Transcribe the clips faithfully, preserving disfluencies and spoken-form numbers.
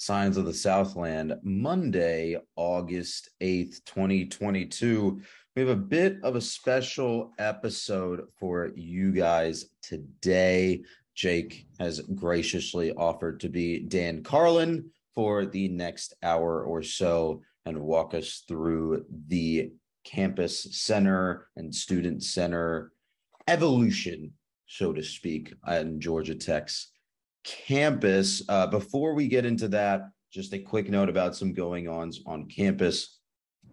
Signs of the Southland, Monday, August eighth, twenty twenty-two. We have a bit of a special episode for you guys today. Jake has graciously offered to be Dan Carlin for the next hour or so and walk us through the campus center and student center evolution, so to speak, at Georgia Tech's campus. Uh, before we get into that, just a quick note about some going-ons on campus.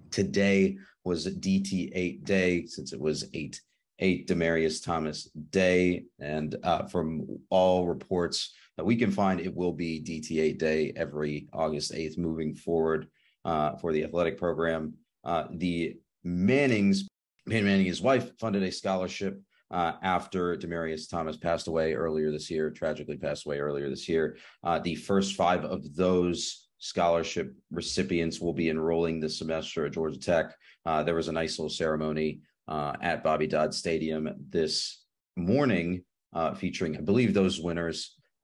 Today was D T eight day, since it was eight eight Demaryius Thomas day, and uh, from all reports that we can find, it will be D T eight day every August eighth moving forward uh, for the athletic program. Uh, the Mannings, Peyton Manning, his wife, funded a scholarship Uh, after Demaryius Thomas passed away earlier this year, tragically passed away earlier this year. Uh, the first five of those scholarship recipients will be enrolling this semester at Georgia Tech. Uh, there was a nice little ceremony uh, at Bobby Dodd Stadium this morning uh, featuring, I believe, those winners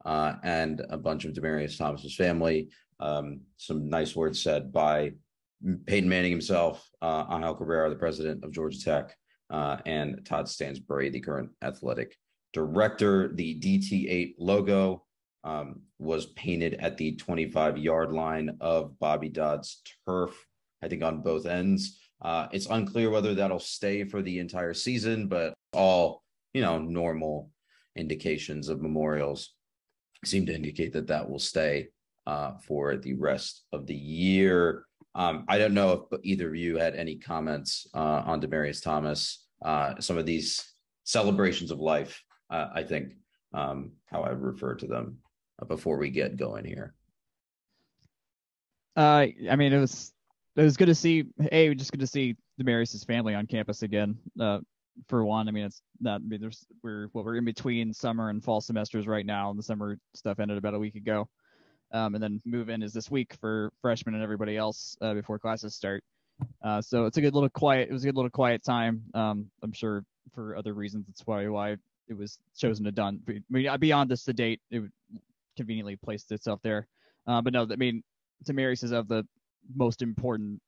uh, and a bunch of Demaryius Thomas's family. Um, some nice words said by Peyton Manning himself, uh, Ángel Cabrera, the president of Georgia Tech, Uh, and Todd Stansbury, the current athletic director. The D T eight logo um, was painted at the twenty-five-yard line of Bobby Dodd's turf, I think on both ends. Uh, it's unclear whether that'll stay for the entire season, but all, you know, normal indications of memorials seem to indicate that that will stay uh, for the rest of the year. Um, I don't know if either of you had any comments uh, on Demaryius Thomas, uh, some of these celebrations of life, uh, I think, um, how I refer to them uh, before we get going here. Uh, I mean, it was it was good to see, hey, we're just good to see Demaryius's family on campus again, uh, for one. I mean, it's not, I mean, there's, we're, well, we're in between summer and fall semesters right now, and the summer stuff ended about a week ago. Um, and then move-in is this week for freshmen and everybody else uh, before classes start. Uh, so it's a good little quiet. It was a good little quiet time. Um, I'm sure for other reasons, that's why why it was chosen to done. I mean, beyond this, the date it conveniently placed itself there. Uh, but no, I mean, Demaryius is of the most important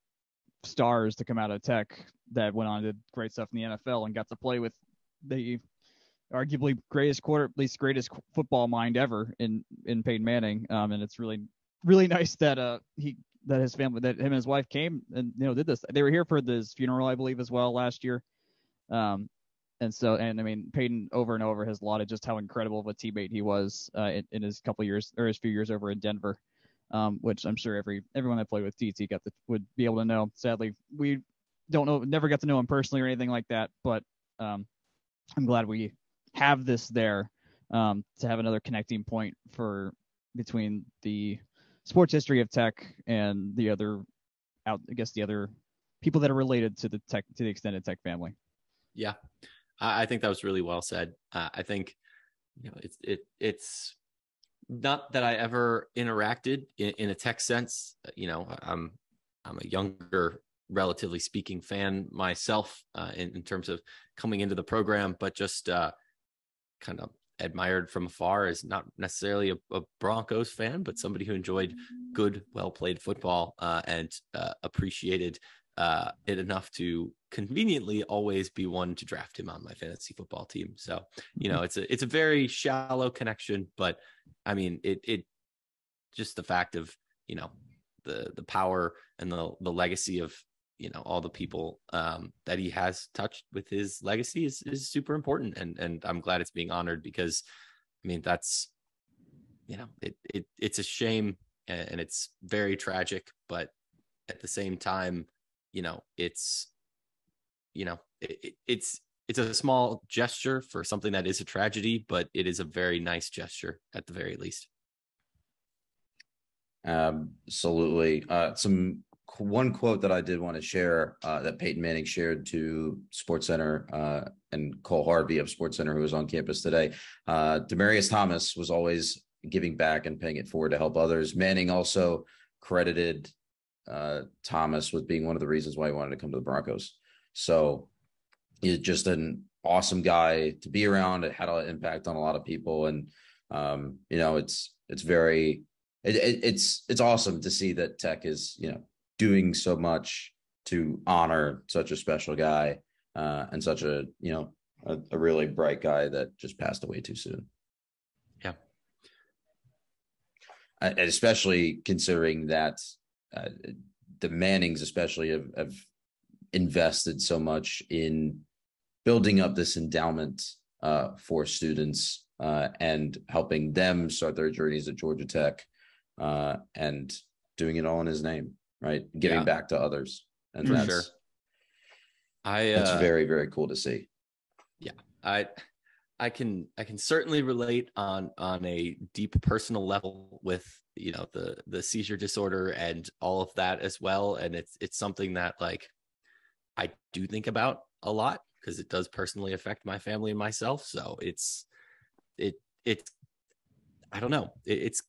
stars to come out of Tech that went on to do great stuff in the N F L and got to play with the arguably greatest quarter, at least greatest football mind ever in, in Peyton Manning. Um, and it's really, really nice that uh he, that his family, that him and his wife came and, you know, did this. They were here for this funeral, I believe, as well last year. Um, and so, and I mean, Peyton over and over has lauded just how incredible of a teammate he was uh, in, in his couple of years or his few years over in Denver, um, which I'm sure every, everyone that played with D T got to, would be able to know. Sadly, we don't know, never got to know him personally or anything like that, but um, I'm glad we have this there um, to have another connecting point for between the sports history of Tech and the other out, I guess the other people that are related to the Tech, to the extended Tech family. Yeah. I think that was really well said. Uh, I think, you know, it's, it, it's not that I ever interacted in, in a Tech sense. You know, I'm, I'm a younger, relatively speaking, fan myself uh, in, in terms of coming into the program, but just, uh, kind of admired from afar as not necessarily a, a Broncos fan, but somebody who enjoyed good, well-played football uh, and uh, appreciated uh, it enough to conveniently always be one to draft him on my fantasy football team. So, you know, it's a it's a very shallow connection, but I mean, it it just the fact of, you know, the the power and the the legacy of, you know, all the people um, that he has touched with his legacy is, is super important. And, and I'm glad it's being honored because, I mean, that's, you know, it, it, it's a shame and it's very tragic, but at the same time, you know, it's, you know, it, it's, it's a small gesture for something that is a tragedy, but it is a very nice gesture at the very least. Um, absolutely. Uh, some, One quote that I did want to share uh, that Peyton Manning shared to SportsCenter uh, and Cole Harvey of SportsCenter, who was on campus today. Uh, Demaryius Thomas was always giving back and paying it forward to help others. Manning also credited uh, Thomas with being one of the reasons why he wanted to come to the Broncos. So he's just an awesome guy to be around. It had an impact on a lot of people. And, um, you know, it's it's very it, it, it's it's awesome to see that Tech is, you know, doing so much to honor such a special guy uh, and such a, you know, a, a really bright guy that just passed away too soon. Yeah. Uh, and especially considering that uh, the Mannings especially have, have invested so much in building up this endowment uh, for students uh, and helping them start their journeys at Georgia Tech uh, and doing it all in his name, right? Giving yeah. back to others. And for that's, sure. I, uh, that's very, very cool to see. Yeah, I, I can, I can certainly relate on, on a deep personal level with, you know, the, the seizure disorder and all of that as well. And it's, it's something that like, I do think about a lot because it does personally affect my family and myself. So it's, it, it's, I don't know. It, it's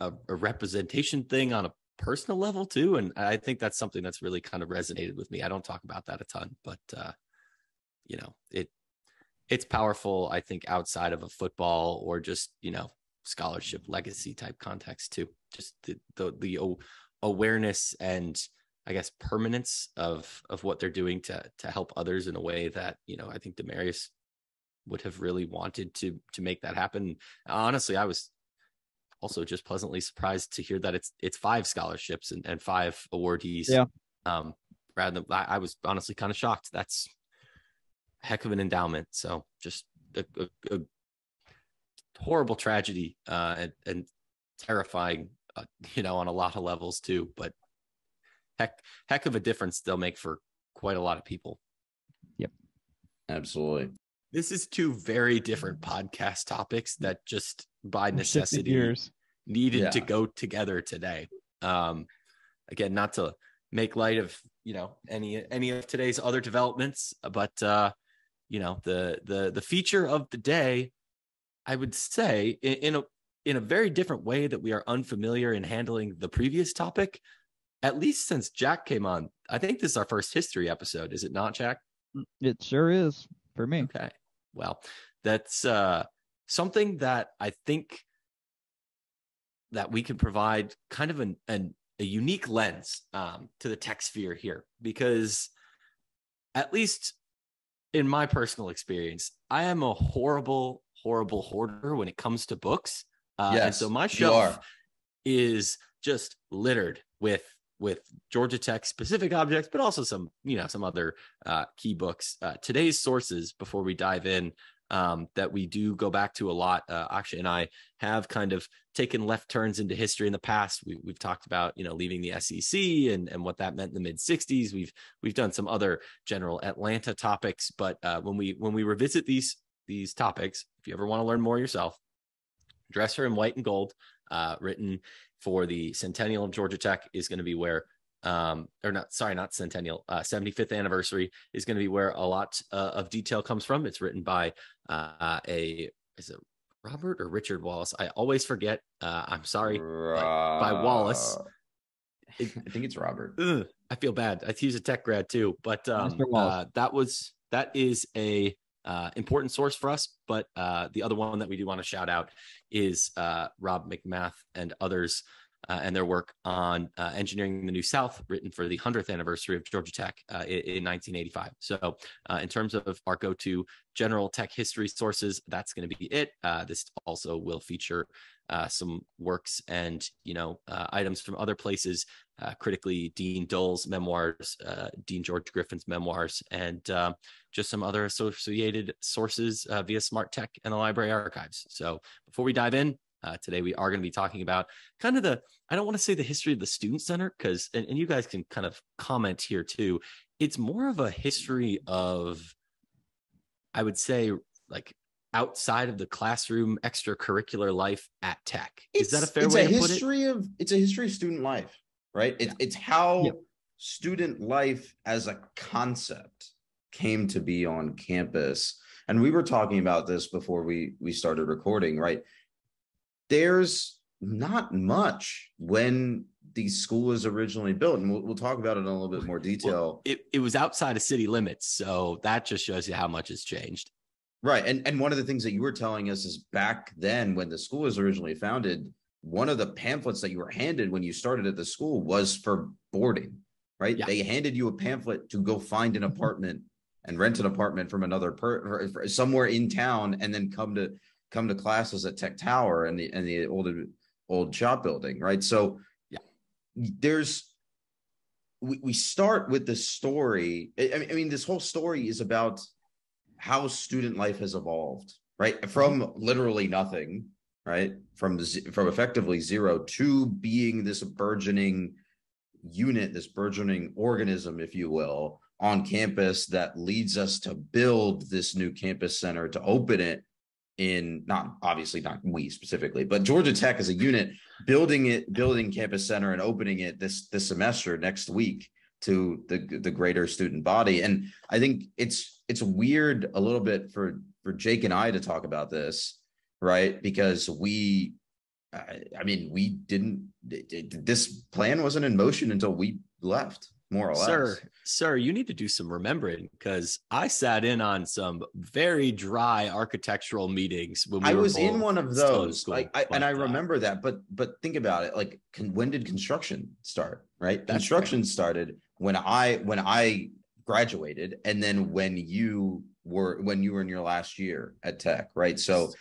a, a representation thing on a personal level too. And I think that's something that's really kind of resonated with me. I don't talk about that a ton, but uh, you know, it, it's powerful, I think, outside of a football or just, you know, scholarship legacy type context too. Just the, the, the awareness and I guess permanence of, of what they're doing to, to help others in a way that, you know, I think Demaryius would have really wanted to, to make that happen. Honestly, I was also just pleasantly surprised to hear that it's, it's five scholarships and, and five awardees. Yeah. Um, rather than, I, I was honestly kind of shocked. That's, heck of an endowment. So just a, a, a horrible tragedy uh, and, and terrifying, uh, you know, on a lot of levels too, but heck, heck of a difference they'll make for quite a lot of people. Yep. Absolutely. This is two very different podcast topics that just by necessity needed yeah. to go together today. Um, again, not to make light of, you know, any, any of today's other developments, but, uh, you know, the, the, the feature of the day, I would say in, in a, in a very different way that we are unfamiliar in handling the previous topic, at least since Jack came on. I think this is our first history episode. Is it not, Jack? It sure is for me. Okay. Well, that's uh, something that I think that we can provide kind of an, an, a unique lens um, to the tech sphere here, because at least in my personal experience, I am a horrible, horrible hoarder when it comes to books. Uh, yes, and so my shelf is just littered with, with Georgia Tech specific objects, but also some, you know, some other uh, key books. Uh, today's sources, before we dive in, Um, that we do go back to a lot. Uh, Akshay and I have kind of taken left turns into history in the past. We, we've talked about, you know, leaving the S E C and, and what that meant in the mid sixties. We've we've done some other general Atlanta topics, but uh, when we when we revisit these these topics, if you ever want to learn more yourself, Dresser in White and Gold, uh, written for the Centennial of Georgia Tech, is going to be where. Um, or not, sorry, not Centennial, uh, seventy-fifth anniversary is going to be where a lot uh, of detail comes from. It's written by uh, a, is it Robert or Richard Wallace? I always forget. Uh, I'm sorry. By, by Wallace. It, I think it's Robert. Ugh, I feel bad. He's a Tech grad too, but um, uh, that was, that is a uh, important source for us. But uh, the other one that we do want to shout out is uh, Rob McMath and others. Uh, and their work on uh, Engineering the New South, written for the hundredth anniversary of Georgia Tech uh, in, in nineteen eighty-five. So uh, in terms of our go-to general tech history sources, that's going to be it. Uh, this also will feature uh, some works and, you know, uh, items from other places, uh, critically Dean Dole's memoirs, uh, Dean George Griffin's memoirs, and uh, just some other associated sources uh, via Smart Tech and the library archives. So before we dive in, Uh, today, we are going to be talking about kind of the, I don't want to say the history of the Student Center, because, and, and you guys can kind of comment here too. It's more of a history of, I would say, like outside of the classroom, extracurricular life at Tech. Is it's, that a fair way a to history put it? Of, it's a history of student life, right? It, yeah. It's how yeah. student life as a concept came to be on campus. And we were talking about this before we we started recording, right? There's not much when the school was originally built, and we'll, we'll talk about it in a little bit more detail. Well, it, it was outside of city limits, so that just shows you how much has changed. Right, and, and one of the things that you were telling us is back then when the school was originally founded, one of the pamphlets that you were handed when you started at the school was for boarding, right? Yeah. They handed you a pamphlet to go find an apartment and rent an apartment from another per for somewhere in town, and then come to come to classes at Tech Tower and the and the old old shop building, right? So yeah, there's we we start with this story. I mean, I mean, this whole story is about how student life has evolved, right? From literally nothing, right? From from effectively zero to being this burgeoning unit, this burgeoning organism, if you will, on campus that leads us to build this new campus center, to open it in, not obviously not we specifically, but Georgia Tech as a unit, building it, building campus center and opening it this this semester next week to the the greater student body. And I think it's it's weird a little bit for for Jake and I to talk about this, right? Because we, I, I mean, we didn't. It, this plan wasn't in motion until we left. More or less. Sir, sir, you need to do some remembering, because I sat in on some very dry architectural meetings when we I were was in one of those. Like, I, and I remember that. But but think about it. Like, can, when did construction start? Right, construction started when I when I graduated, and then when you were when you were in your last year at Tech. Right, so.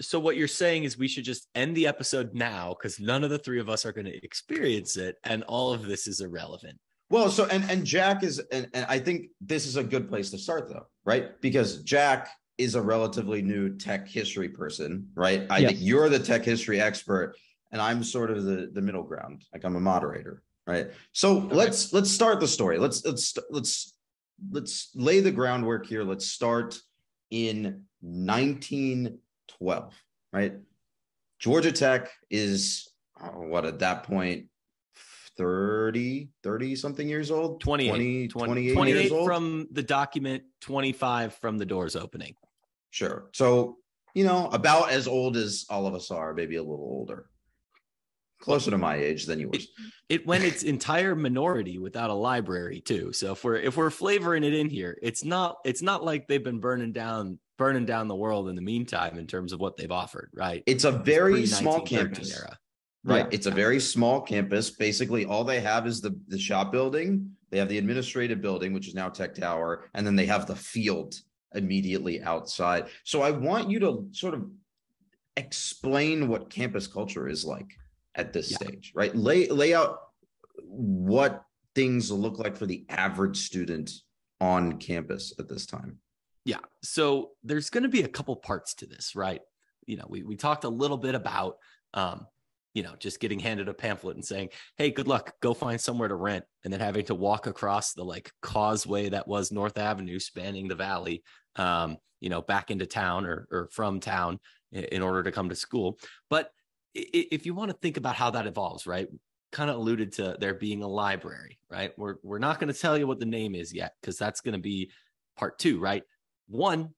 So what you're saying is we should just end the episode now, because none of the three of us are going to experience it, and all of this is irrelevant. Well, so and and Jack is and, and I think this is a good place to start, though, right? Because Jack is a relatively new tech history person, right? I yes. think you're the tech history expert, and I'm sort of the the middle ground. Like, I'm a moderator, right? So okay. let's let's start the story. Let's let's let's let's lay the groundwork here. Let's start in nineteen twelve, right? Georgia Tech is oh, what at that point. thirty, thirty something years old, twenty-eight, twenty, twenty-eight, twenty-eight years old from the document, twenty-five from the doors opening. Sure. So, you know, about as old as all of us are, maybe a little older, closer to my age than yours. It, it went its entire minority without a library too. So if we're, if we're flavoring it in here, it's not, it's not like they've been burning down, burning down the world in the meantime, in terms of what they've offered. Right. It's a very it's small campus era. Right. It's a very small campus. Basically, all they have is the, the shop building. They have the administrative building, which is now Tech Tower. And then they have the field immediately outside. So I want you to sort of explain what campus culture is like at this yeah. stage, right? Lay, lay out what things look like for the average student on campus at this time. Yeah. So there's going to be a couple parts to this, right? You know, we, we talked a little bit about, um, you know, just getting handed a pamphlet and saying, hey, good luck, go find somewhere to rent. And then having to walk across the like causeway that was North Avenue spanning the valley, um, you know, back into town or, or from town in order to come to school. But if you want to think about how that evolves, right, kind of alluded to there being a library, right? We're, we're not going to tell you what the name is yet, because that's going to be part two, right? One,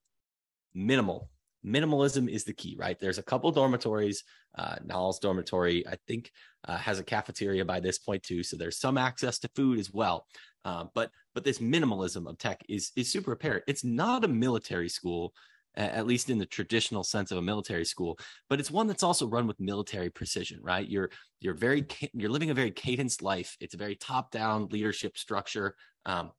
minimal. Minimalism is the key, right? There's a couple dormitories. Uh, Nall's dormitory, I think, uh, has a cafeteria by this point too. So there's some access to food as well. Uh, but but this minimalism of Tech is is super apparent. It's not a military school, at least in the traditional sense of a military school, but it's one that's also run with military precision, right? You're you're very you're living a very cadenced life. It's a very top-down leadership structure. Um,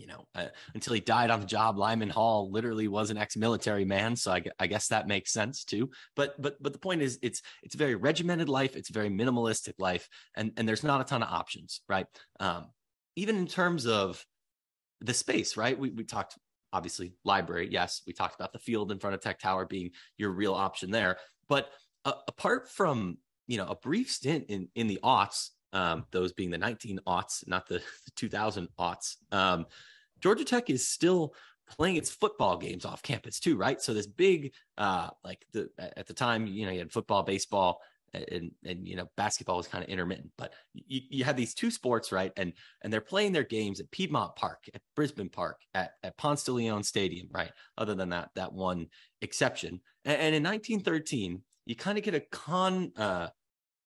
you know, uh, until he died on the job, Lyman Hall literally was an ex-military man. So I, I guess that makes sense too. But, but, but the point is it's, it's a very regimented life. It's a very minimalistic life. And, and there's not a ton of options, right? Um, even in terms of the space, right? We, we talked obviously library. Yes. We talked about the field in front of Tech Tower being your real option there. But uh, apart from, you know, a brief stint in, in the aughts, Um, those being the nineteen aughts, not the two thousand aughts. Um, Georgia Tech is still playing its football games off campus too, right? So this big, uh, like the at the time, you know, you had football, baseball, and and you know, basketball was kind of intermittent, but you, you had these two sports, right? And and they're playing their games at Piedmont Park, at Brisbane Park, at at Ponce de Leon Stadium, right? Other than that, that one exception. And, and in nineteen thirteen, you kind of get a con. Uh,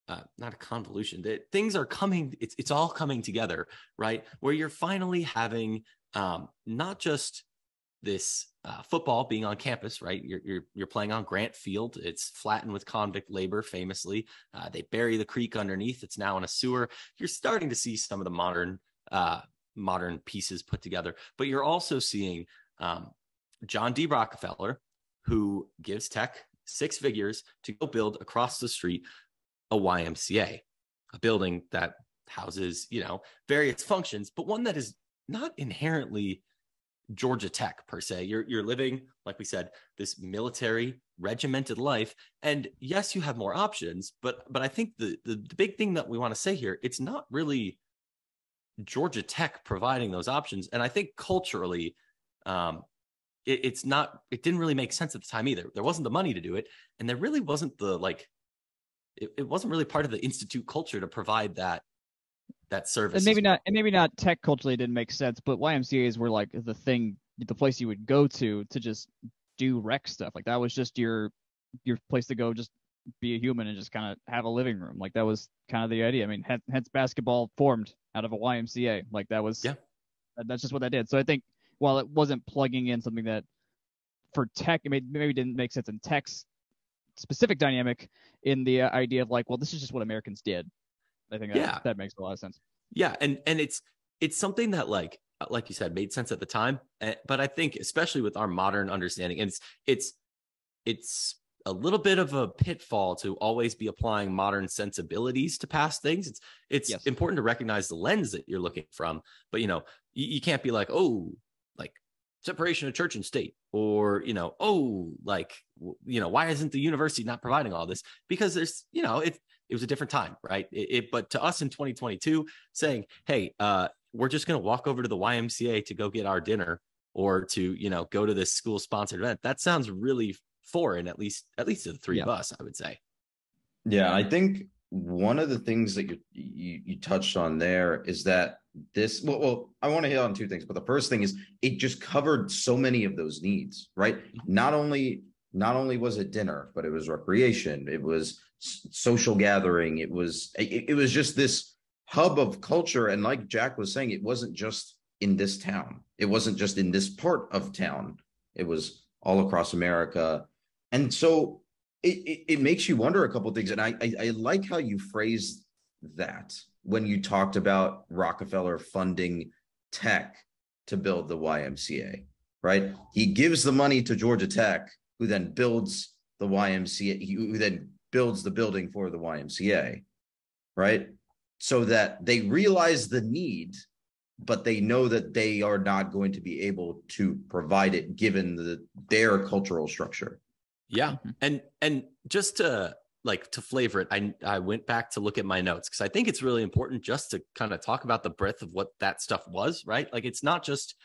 Uh, not a convolution, that things are coming, it's, it's all coming together, right? Where you're finally having um, not just this uh, football being on campus, right? You're, you're, you're playing on Grant Field. It's flattened with convict labor, famously. Uh, they bury the creek underneath. It's now in a sewer. You're starting to see some of the modern uh, modern pieces put together, but you're also seeing um, John D. Rockefeller, who gives Tech six figures to go build across the street a Y M C A, a building that houses, you know, various functions, but one that is not inherently Georgia Tech per se. You're, you're living, like we said, this military regimented life. And yes, you have more options, but, but I think the, the, the big thing that we want to say here, it's not really Georgia Tech providing those options. And I think culturally, um, it, it's not, it didn't really make sense at the time either. There wasn't the money to do it. And there really wasn't the, like, it, it wasn't really part of the institute culture to provide that that service. And maybe not, and maybe not Tech culturally didn't make sense, but Y M C As were like the thing, the place you would go to to just do rec stuff. Like that was just your your place to go, just be a human and just kind of have a living room. Like that was kind of the idea. I mean, hence basketball formed out of a Y M C A. Like that was, yeah, that, that's just what that did. So I think while it wasn't plugging in something that for Tech, it may, maybe didn't make sense in Tech's specific dynamic, in the idea of like, well, this is just what Americans did. I think that, yeah, that makes a lot of sense. Yeah. And, and it's, it's something that like, like you said, made sense at the time. But I think especially with our modern understanding, and it's, it's, it's a little bit of a pitfall to always be applying modern sensibilities to past things. It's, it's yes. important to recognize the lens that you're looking from, but you know, you, you can't be like, oh, like separation of church and state, or, you know, oh, like, you know, why isn't the university not providing all this? Because there's, you know, it's, it was a different time, right? It, it, but to us in twenty twenty-two, saying, hey, uh, we're just going to walk over to the Y M C A to go get our dinner, or to, you know, go to this school-sponsored event, that sounds really foreign, at least at least to the three yeah. of us, I would say. Yeah, I think one of the things that you, you, you touched on there is that this, well, well, I want to hit on two things, but the first thing is it just covered so many of those needs, right? Not only Not only was it dinner, but it was recreation. It was social gathering. It was it, it was just this hub of culture. And like Jack was saying, it wasn't just in this town. It wasn't just in this part of town. It was all across America. And so it it, it makes you wonder a couple of things. And I, I I like how you phrased that when you talked about Rockefeller funding Tech to build the Y M C A, right? He gives the money to Georgia Tech, who then builds the Y M C A, who then builds the building for the Y M C A, right? So that they realize the need, but they know that they are not going to be able to provide it given the, their cultural structure. Yeah. And and just to like to flavor it, I, I went back to look at my notes because I think it's really important just to kind of talk about the breadth of what that stuff was, right? Like it's not just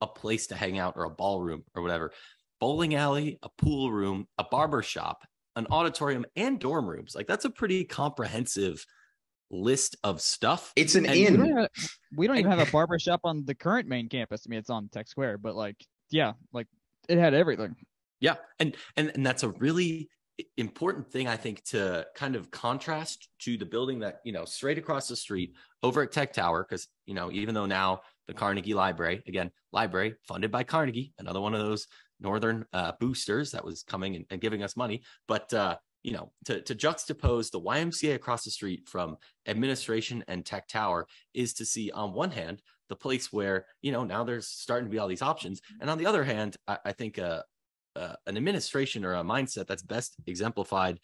a place to hang out or a ballroom or whatever. Bowling alley, a pool room, a barber shop, an auditorium, and dorm rooms. Like that's a pretty comprehensive list of stuff. It's an and inn. We don't, have, we don't even have a barber shop on the current main campus. I mean, it's on Tech Square, but like, yeah, like it had everything. Yeah, and and and that's a really important thing, I think, to kind of contrast to the building that, you know, straight across the street over at Tech Tower, because, you know, even though now the Carnegie Library, again, library funded by Carnegie, another one of those Northern uh, boosters that was coming and, and giving us money. But, uh, you know, to, to juxtapose the Y M C A across the street from administration and Tech Tower is to see, on one hand, the place where, you know, now there's starting to be all these options. And on the other hand, I, I think uh, uh, an administration or a mindset that's best exemplified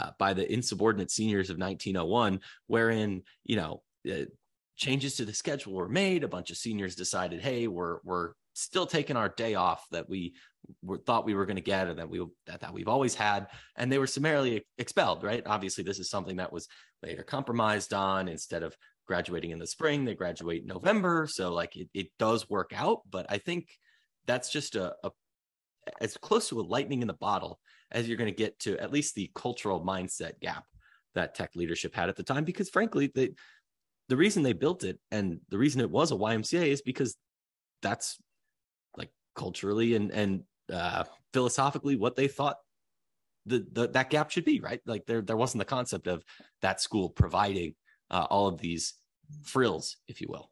uh, by the insubordinate seniors of nineteen oh one, wherein, you know, uh, changes to the schedule were made. A bunch of seniors decided, hey, we're, we're, still taking our day off that we were, thought we were going to get, or that we that, that we've always had, and they were summarily expelled. Right? Obviously, this is something that was later compromised on. Instead of graduating in the spring, they graduate in November. So, like, it, it does work out. But I think that's just a, a as close to a lightning in the bottle as you're going to get to at least the cultural mindset gap that Tech leadership had at the time. Because frankly, they, the reason they built it and the reason it was a Y M C A is because that's culturally and and uh philosophically what they thought the, the that gap should be, right? Like there there wasn't the concept of that school providing uh, all of these frills, if you will.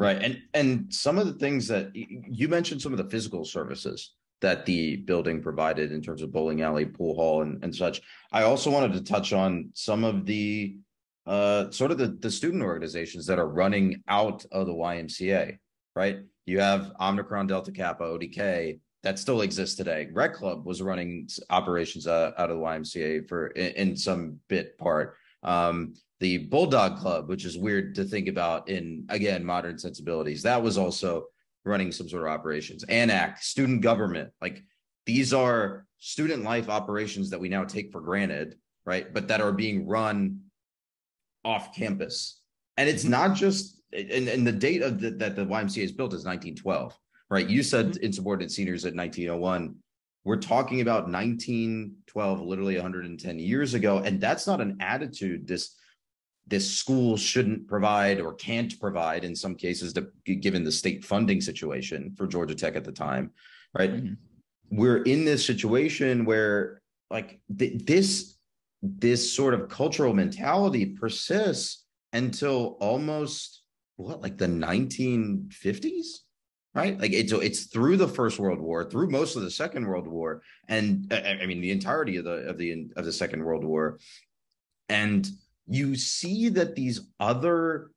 Right. And and some of the things that you mentioned, some of the physical services that the building provided in terms of bowling alley, pool hall, and, and such. I also wanted to touch on some of the uh, sort of the, the student organizations that are running out of the Y M C A, right? You have Omicron Delta Kappa, O D K, that still exists today. Rec Club was running operations uh, out of the Y M C A for in, in some bit part. Um, the Bulldog Club, which is weird to think about in, again, modern sensibilities, that was also running some sort of operations. A N A C, student government, like these are student life operations that we now take for granted, right? But that are being run off campus. And it's not just, and, and the date of the, that the Y M C A is built is nineteen twelve, right? You said insubordinate seniors at nineteen oh one. We're talking about nineteen twelve, literally one hundred ten years ago. And that's not an attitude this this school shouldn't provide or can't provide in some cases, to, given the state funding situation for Georgia Tech at the time, right? Mm-hmm. We're in this situation where like th- this, this sort of cultural mentality persists until almost what, like the nineteen fifties, right? Like it's, it's through the First World War, through most of the Second World War. And I mean, the entirety of the, of the, of the Second World War. And you see that these other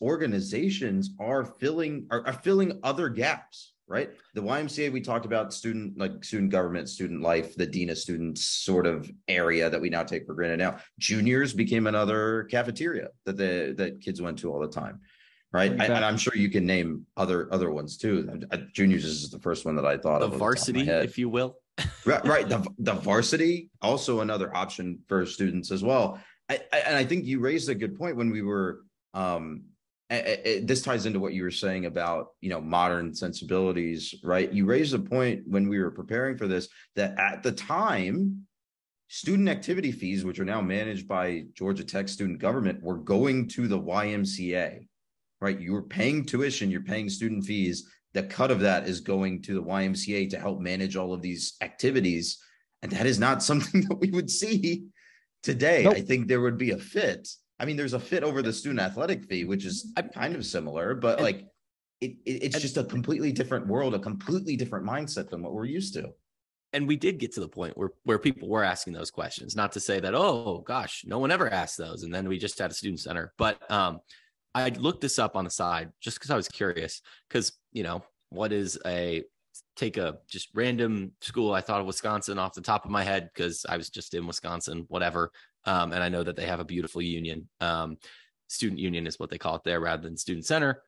organizations are filling are, are filling other gaps, right? The Y M C A, we talked about student like student government, student life, the Dean of Students sort of area that we now take for granted now. Juniors became another cafeteria that the that kids went to all the time, right? Exactly. I, and I'm sure you can name other other ones too. I, I, Juniors is the first one that I thought the of. The Varsity, if you will. right, right. The the Varsity, also another option for students as well. I, I, and I think you raised a good point when we were, um, a, a, this ties into what you were saying about, you know, modern sensibilities, right? You raised a point when we were preparing for this, that at the time, student activity fees, which are now managed by Georgia Tech student government, were going to the Y M C A, right? You were paying tuition, you're paying student fees. The cut of that is going to the Y M C A to help manage all of these activities. And that is not something that we would see today. Nope. I think there would be a fit. I mean, there's a fit over the student athletic fee, which is kind of similar, but and, like it, it, it's and, just a completely different world, a completely different mindset than what we're used to. And we did get to the point where, where people were asking those questions, not to say that, oh gosh, no one ever asked those. And then we just had a student center. But um, I looked this up on the side just because I was curious, because, you know, what is a take a just random school. I thought of Wisconsin off the top of my head because I was just in Wisconsin, whatever. Um, and I know that they have a beautiful union. Um, student union is what they call it there rather than student center.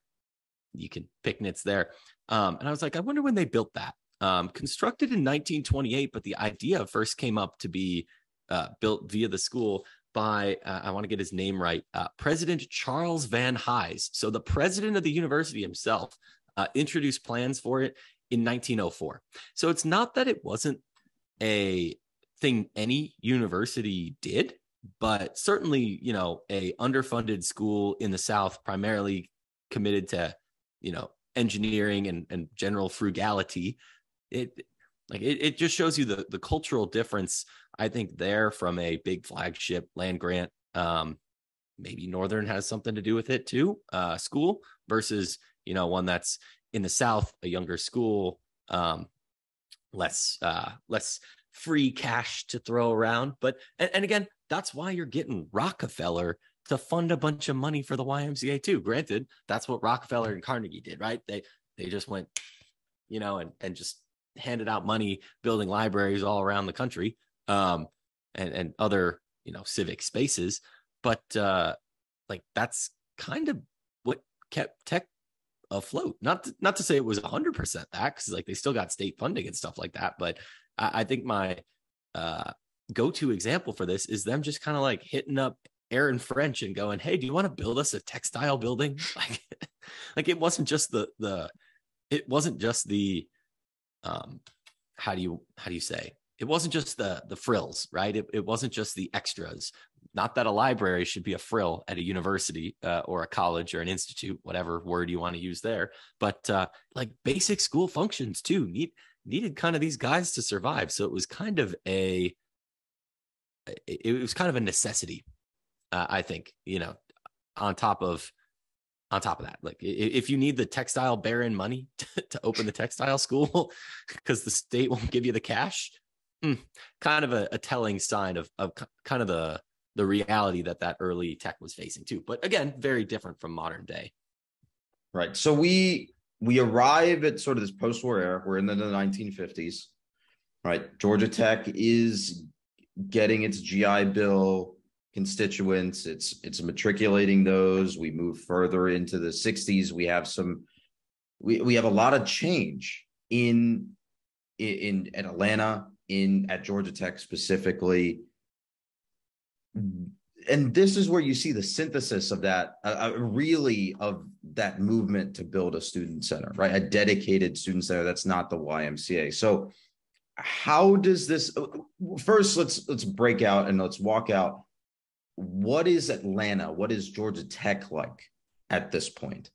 You can pick nits there. Um, and I was like, I wonder when they built that. Um, constructed in nineteen twenty-eight, but the idea first came up to be uh, built via the school by, uh, I want to get his name right, uh, President Charles Van Hise. So the president of the university himself uh, introduced plans for it in nineteen oh four. So it's not that it wasn't a thing any university did, but certainly, you know, a underfunded school in the South primarily committed to, you know, engineering and, and general frugality. It like it, it just shows you the, the cultural difference, I think, there from a big flagship land grant. Um, maybe Northern has something to do with it too, uh, school versus, you know, one that's in the South, a younger school, um, less uh, less free cash to throw around. But and, and again, that's why you're getting Rockefeller to fund a bunch of money for the Y M C A too. Granted, that's what Rockefeller and Carnegie did, right? They they just went, you know, and and just handed out money, building libraries all around the country, um, and and other, you know, civic spaces. But uh, like that's kind of what kept Tech afloat. Not to, not to say it was one hundred percent that, because like they still got state funding and stuff like that. But I, I think my uh, go-to example for this is them just kind of like hitting up Aaron French and going, "Hey, do you want to build us a textile building?" Like, like it wasn't just the the it wasn't just the um how do you how do you say it wasn't just the the frills, right? It it wasn't just the extras. Not that a library should be a frill at a university uh, or a college or an institute, whatever word you want to use there. But uh, like basic school functions too need, needed kind of these guys to survive. So it was kind of a, it was kind of a necessity, uh, I think, you know, on top of, on top of that. Like if you need the textile baron money to, to open the textile school because the state won't give you the cash, mm, kind of a, a telling sign of, of kind of the, the reality that that early tech was facing too. But again, very different from modern day. Right. So we, we arrive at sort of this post-war era. We're in the nineteen fifties, right? Georgia Tech is getting its G I Bill constituents. It's, it's matriculating those. We move further into the sixties. We have some, we, we have a lot of change in, in, in Atlanta, in at Georgia Tech specifically. And this is where you see the synthesis of that, uh, really of that movement to build a student center, right? A dedicated student center that's not the Y M C A. So how does this, first, let's let's break out and let's walk out. What is Atlanta? What is Georgia Tech like at this point?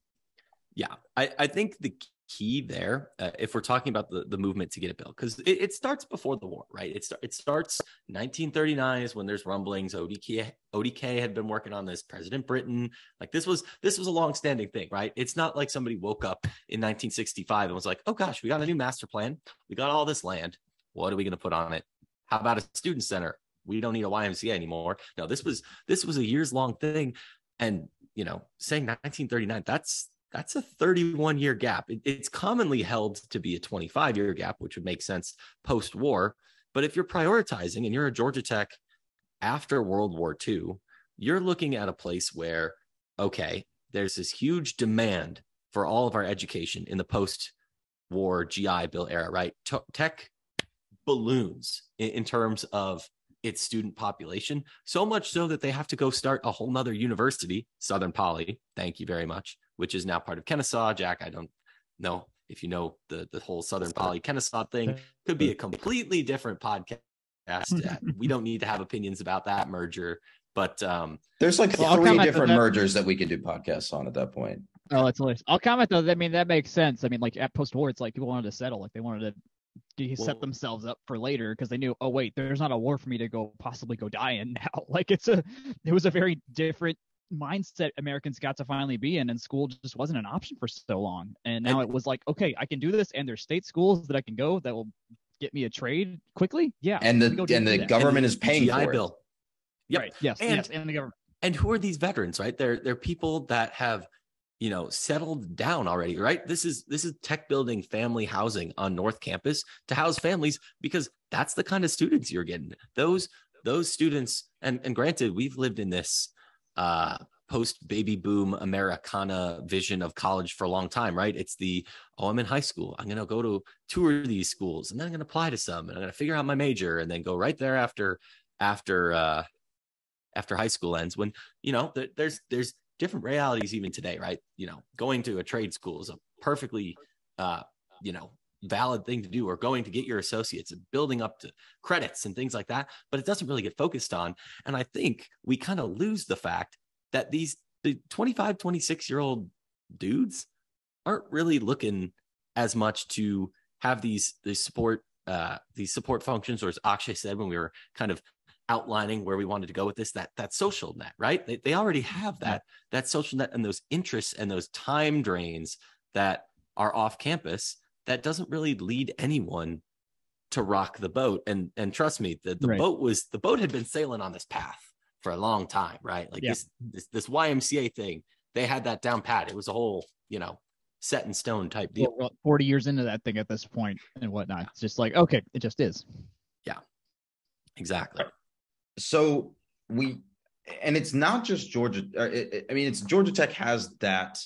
Yeah, I, I think the key there, uh, if we're talking about the, the movement to get it built, because it, it starts before the war, right? It, start, it starts nineteen thirty-nine is when there's rumblings. O D K, O D K had been working on this. President Britton, like this was this was a longstanding thing, right? It's not like somebody woke up in nineteen sixty-five and was like, oh gosh, we got a new master plan. We got all this land. What are we going to put on it? How about a student center? We don't need a Y M C A anymore. No, this was this was a years long thing, and you know, saying nineteen thirty-nine, that's that's a thirty-one year gap. It, it's commonly held to be a twenty-five year gap, which would make sense post war. But if you're prioritizing and you're a Georgia Tech after World War Two, you're looking at a place where, okay, there's this huge demand for all of our education in the post war G I Bill era, right? T- tech balloons in, in terms of its student population, so much so that they have to go start a whole nother university, Southern Poly, thank you very much, which is now part of Kennesaw. Jack, I don't know if you know the, the whole Southern Poly Kennesaw thing. Could be a completely different podcast. We don't need to have opinions about that merger, but um, there's like well, three different that. mergers that we can do podcasts on at that point. Oh, that's hilarious. I'll comment though. I mean, that makes sense. I mean, like at post-war, it's like people wanted to settle, like they wanted to You set well, themselves up for later because they knew, oh wait, there's not a war for me to go possibly go die in now. Like it's a, it was a very different mindset Americans got to finally be in, and school just wasn't an option for so long. And now and, it was like, okay, I can do this, and there's state schools that I can go that will get me a trade quickly. Yeah, and the and the government and is paying G I for Bill. It. Yep. Right. Yes. And, yes. And the government. And who are these veterans? Right. They're they're people that have, you know, settled down already, right? This is this is Tech building family housing on North Campus to house families, because that's the kind of students you're getting. Those those students, and, and granted, we've lived in this uh, post-baby boom Americana vision of college for a long time, right? It's the, oh, I'm in high school. I'm going to go to tour these schools, and then I'm going to apply to some, and I'm going to figure out my major, and then go right there after, after, uh, after high school ends, when, you know, th- there's there's different realities even today, right? You know, going to a trade school is a perfectly, uh, you know, valid thing to do, or going to get your associates and building up to credits and things like that, but it doesn't really get focused on. And I think we kind of lose the fact that these the twenty-five, twenty-six year old dudes aren't really looking as much to have these, these support, uh, these support functions, or as Akshay said, when we were kind of outlining where we wanted to go with this, that that social net, right? They, they already have that that social net and those interests and those time drains that are off campus that doesn't really lead anyone to rock the boat. And and trust me, the, the right. boat was the boat had been sailing on this path for a long time, right? Like yeah. this, this this Y M C A thing, they had that down pat. It was a whole, you know, set in stone type deal. Well, forty years into that thing at this point and whatnot, yeah. It's just like, okay, it just is. Yeah, exactly. Right. So we, and it's not just Georgia. I mean, it's Georgia Tech has that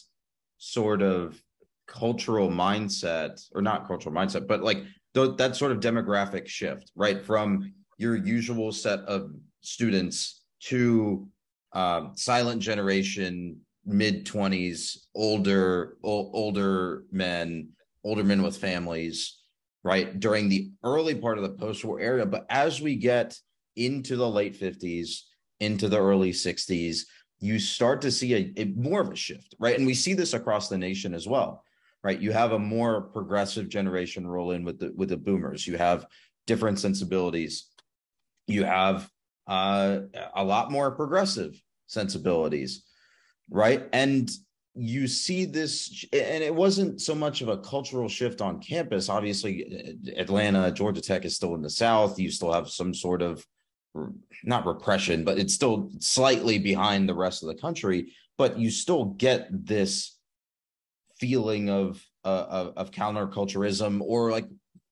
sort of cultural mindset, or not cultural mindset, but like th- that sort of demographic shift, right? From your usual set of students to um, silent generation, mid twenties, older, o- older men, older men with families, right? During the early part of the post-war era. But as we get into the late fifties, into the early sixties, you start to see a, a more of a shift, right? And we see this across the nation as well, right? You have a more progressive generation roll in with the with the boomers. You have different sensibilities. You have uh, a lot more progressive sensibilities, right? And you see this, and it wasn't so much of a cultural shift on campus. Obviously, Atlanta, Georgia Tech is still in the South. You still have some sort of, not repression, but it's still slightly behind the rest of the country. But you still get this feeling of uh, of counterculturism, or like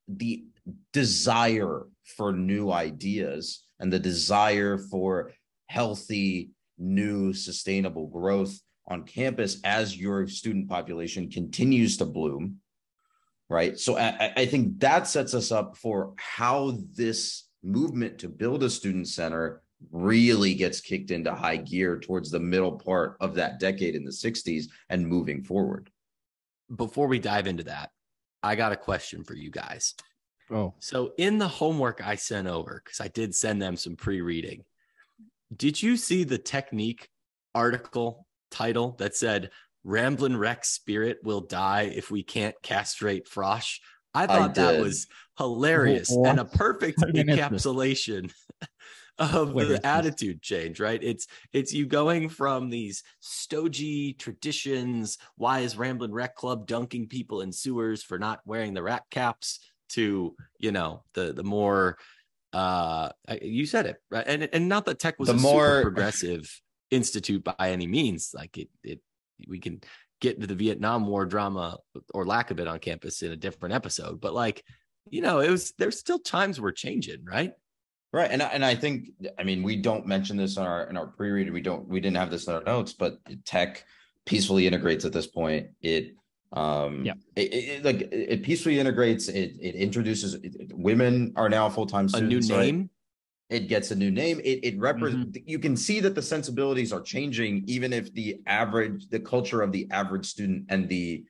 the desire for new ideas and the desire for healthy, new, sustainable growth on campus as your student population continues to bloom, right? So I, I think that sets us up for how this movement to build a student center really gets kicked into high gear towards the middle part of that decade in the sixties and moving forward. Before we dive into that, I got a question for you guys. Oh, so in the homework I sent over, because I did send them some pre-reading, did you see the Technique article title that said, Ramblin' Wreck Spirit Will Die If We Can't Castrate Frosh? I thought I that was hilarious what? and a perfect encapsulation of what the attitude change, right? It's it's you going from these stodgy traditions, why is Ramblin' Wreck Club dunking people in sewers for not wearing the rat caps, to, you know, the the more, uh, you said it, right? And and not that Tech was the a more super progressive institute by any means. Like it, it, we can get into the Vietnam War drama or lack of it on campus in a different episode, but like, you know, it was, there's still times we're changing, right? Right. And, and I think, I mean, we don't mention this in our, in our pre-read, we don't, we didn't have this in our notes, but Tech peacefully integrates at this point. It, um, yeah. it, it like it peacefully integrates, it, it introduces, it, women are now full-time students. A new name. Right? It gets a new name. It it represents. Mm-hmm. You can see that the sensibilities are changing, even if the average, the culture of the average student and the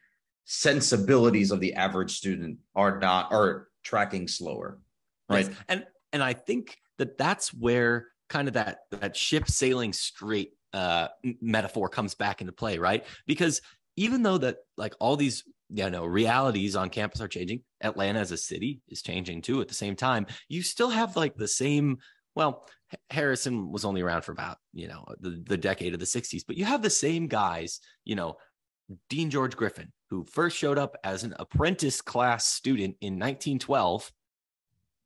sensibilities of the average student are not are tracking slower, right? Yes. And and I think that that's where kind of that that ship sailing straight uh, metaphor comes back into play, right? Because even though that like all these, you know, realities on campus are changing, Atlanta as a city is changing too at the same time, you still have like the same, well, Harrison was only around for about, you know, the, the decade of the sixties, but you have the same guys, you know, Dean George Griffin, who first showed up as an apprentice class student in nineteen twelve,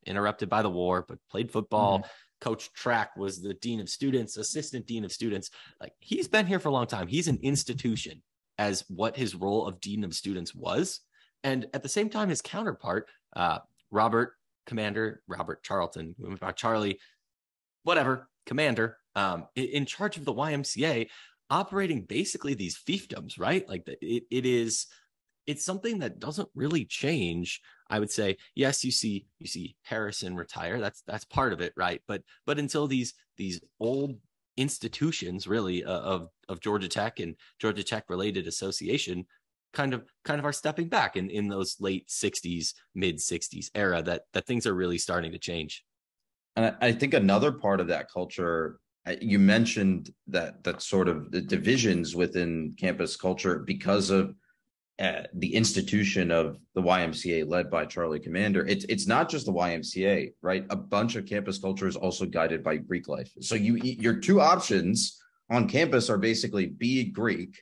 interrupted by the war, but played football, mm-hmm. coached track, was the dean of students, assistant dean of students. Like he's been here for a long time. He's an institution as what his role of dean of students was. And at the same time, his counterpart, uh, Robert Commander, Robert Charlton, Charlie, whatever, Commander, um, in charge of the Y M C A, operating basically these fiefdoms, right? Like it, it is, it's something that doesn't really change. I would say, yes, you see, you see Harrison retire. That's, that's part of it, right? But, but until these, these old institutions really uh, of of Georgia Tech and Georgia Tech related association kind of kind of are stepping back in in those late sixties, mid sixties era, that that things are really starting to change. And I, I think another part of that culture, you mentioned that that sort of the divisions within campus culture because of uh, the institution of the Y M C A led by Charlie Commander. It's it's not just the Y M C A, right? A bunch of campus culture is also guided by Greek life. So you your two options on campus are basically be Greek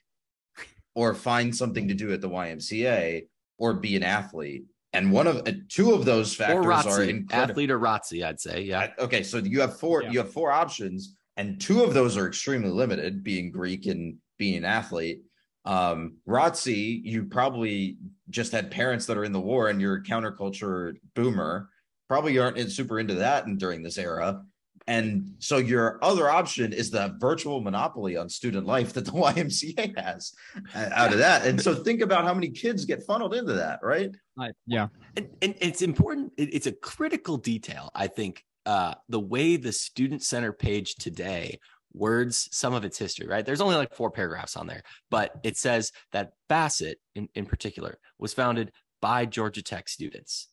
or find something to do at the Y M C A or be an athlete. And one of uh, two of those factors are incredible. Athlete or R O T C, I'd say. Yeah. Okay. So you have four, yeah. you have four options and two of those are extremely limited, being Greek and being an athlete. Um, R O T C, you probably just had parents that are in the war and you're a counterculture boomer, probably aren't in, super into that and during this era. And so your other option is the virtual monopoly on student life that the Y M C A has out of that. And so think about how many kids get funneled into that, right? Right. Yeah. And, and it's important. It's a critical detail. I think uh, the way the student center page today words some of its history, right? There's only like four paragraphs on there, but it says that Bassett in, in particular was founded by Georgia Tech students.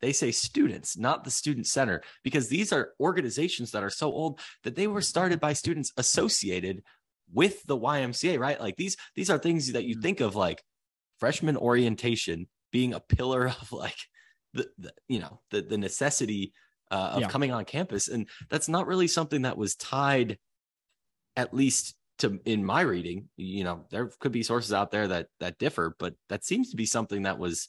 They say students, not the student center, because these are organizations that are so old that they were started by students associated with the Y M C A, right? Like these, these are things that you think of like freshman orientation being a pillar of like the, the you know, the, the necessity uh, of yeah. coming on campus. And that's not really something that was tied at least to, in my reading, you know, there could be sources out there that, that differ, but that seems to be something that was,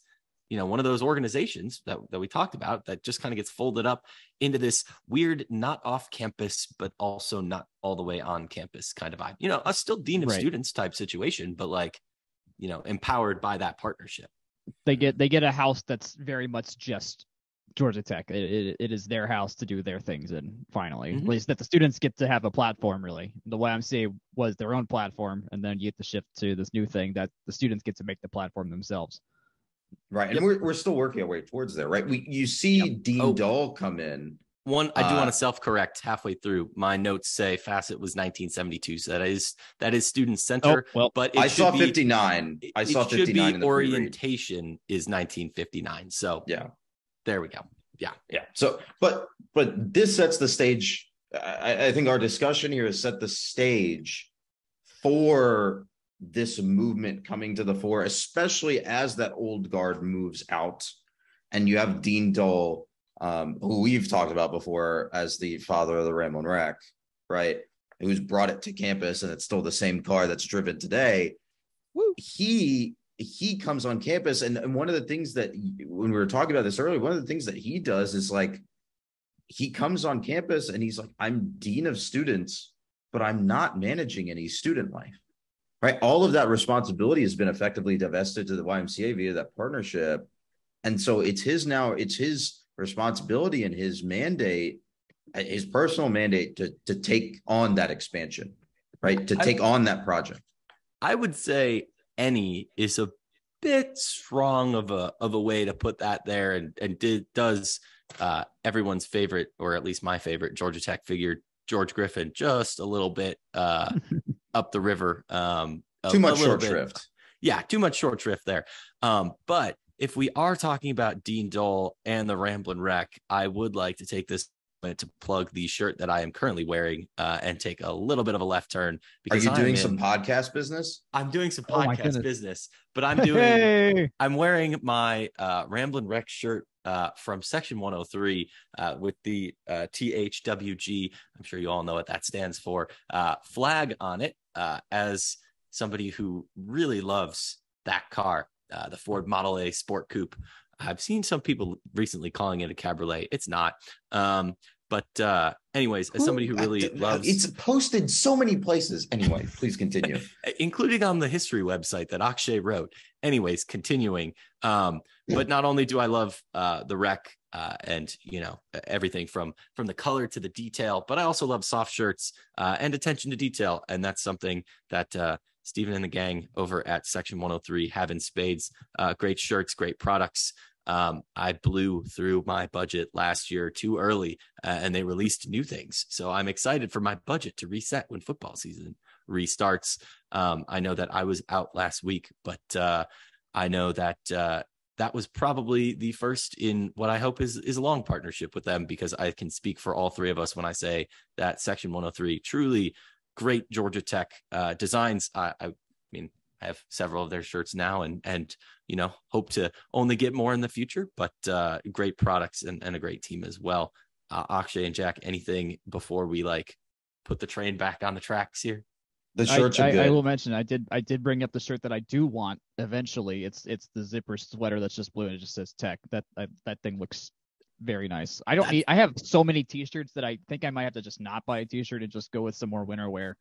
you know, one of those organizations that, that we talked about that just kind of gets folded up into this weird, not off campus, but also not all the way on campus kind of vibe, you know, us still dean of right. students type situation, but like, you know, empowered by that partnership. They get, they get a house that's very much just Georgia Tech. It, it, it is their house to do their things in, finally, mm-hmm. at least that the students get to have a platform, really. The Y M C A was their own platform, and then you get to shift to this new thing that the students get to make the platform themselves. Right. And yep. we're we're still working our way towards there, right? We you see yep. Dean oh, Dole come in. One, I do uh, want to self-correct halfway through. My notes say Facet was nineteen seventy-two. So that is that is student center. Oh, well, but it I, saw be, fifty-nine. It, I saw it fifty-nine. I saw fifty-nine. Orientation is nineteen fifty-nine. So yeah. There we go. Yeah. Yeah. So, but, but this sets the stage. I, I think our discussion here has set the stage for this movement coming to the fore, especially as that old guard moves out and you have Dean Dole, um, who we've talked about before as the father of the Ramblin' Wreck, right? Who's brought it to campus, and it's still the same car that's driven today. Woo. He, he comes on campus, and, and one of the things that when we were talking about this earlier, one of the things that he does is like, he comes on campus and he's like, I'm dean of students, but I'm not managing any student life, right? All of that responsibility has been effectively divested to the Y M C A via that partnership. And so it's his now, it's his responsibility and his mandate, his personal mandate to, to take on that expansion, right? To take I, on that project. I would say any is a bit strong of a of a way to put that there, and and did does uh everyone's favorite, or at least my favorite, Georgia Tech figure George Griffin just a little bit uh up the river, um a, too much short bit, shrift yeah too much short shrift there. Um but if we are talking about Dean Dole and the Ramblin' Wreck, I would like to take this to plug the shirt that I am currently wearing uh, and take a little bit of a left turn. Because Are you doing in, some podcast business? I'm doing some podcast oh business, but I'm doing, hey. I'm wearing my uh, Ramblin' Wreck shirt uh, from Section one oh three uh, with the uh, T H W G, I'm sure you all know what that stands for, uh, flag on it, uh, as somebody who really loves that car, uh, the Ford Model A Sport Coupe. I've seen some people recently calling it a cabriolet. It's not. Um, but uh, anyways, as somebody who really loves... It's posted so many places. Anyway, please continue. Including on the history website that Akshay wrote. Anyways, continuing. Um, but not only do I love uh, the Wreck uh, and, you know, everything from, from the color to the detail, but I also love soft shirts uh, and attention to detail. And that's something that... Uh, Stephen and the gang over at Section one oh three have in spades. Uh, great shirts, great products. Um, I blew through my budget last year too early, uh, and they released new things. So I'm excited for my budget to reset when football season restarts. Um, I know that I was out last week, but uh, I know that uh, that was probably the first in what I hope is, is a long partnership with them, because I can speak for all three of us when I say that Section one oh three truly great Georgia Tech uh, designs. I, I mean, I have several of their shirts now, and, and, you know, hope to only get more in the future, but uh, great products and, and a great team as well. Uh, Akshay and Jack, anything before we like put the train back on the tracks here? The shirts I, are good. I, I will mention, I did, I did bring up the shirt that I do want eventually. It's, it's the zipper sweater that's just blue and it just says Tech. That, I, that thing looks very nice. I don't need, I have so many t-shirts that I think I might have to just not buy a t-shirt and just go with some more winter wear.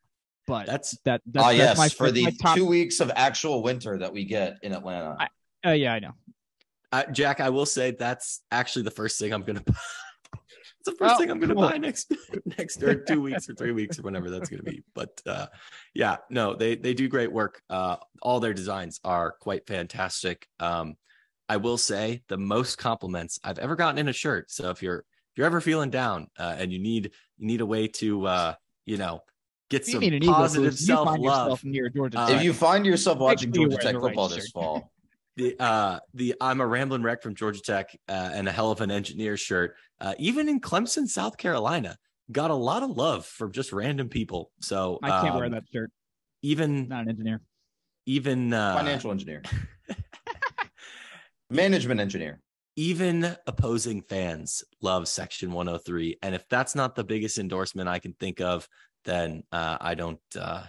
But that's that. That's, oh, that's yes, my, for the my top... two weeks of actual winter that we get in Atlanta. I, uh, yeah, I know. Uh, Jack, I will say that's actually the first thing I'm gonna buy. It's the first oh, thing I'm gonna cool. buy next next or two weeks or three weeks or whenever that's gonna be. But uh, yeah, no, they they do great work. Uh, all their designs are quite fantastic. Um, I will say the most compliments I've ever gotten in a shirt. So if you're if you're ever feeling down uh, and you need you need a way to uh, you know, get you some positive self love, uh, if you find yourself watching Georgia Tech football right this fall, the uh, the I'm a Ramblin' Wreck from Georgia Tech uh, and a hell of an engineer shirt, uh, even in Clemson, South Carolina, got a lot of love from just random people. So I can't um, wear that shirt. Even not an engineer, even uh, financial engineer. Management engineer. Even opposing fans love Section one oh three, and if that's not the biggest endorsement I can think of, then uh, I don't uh,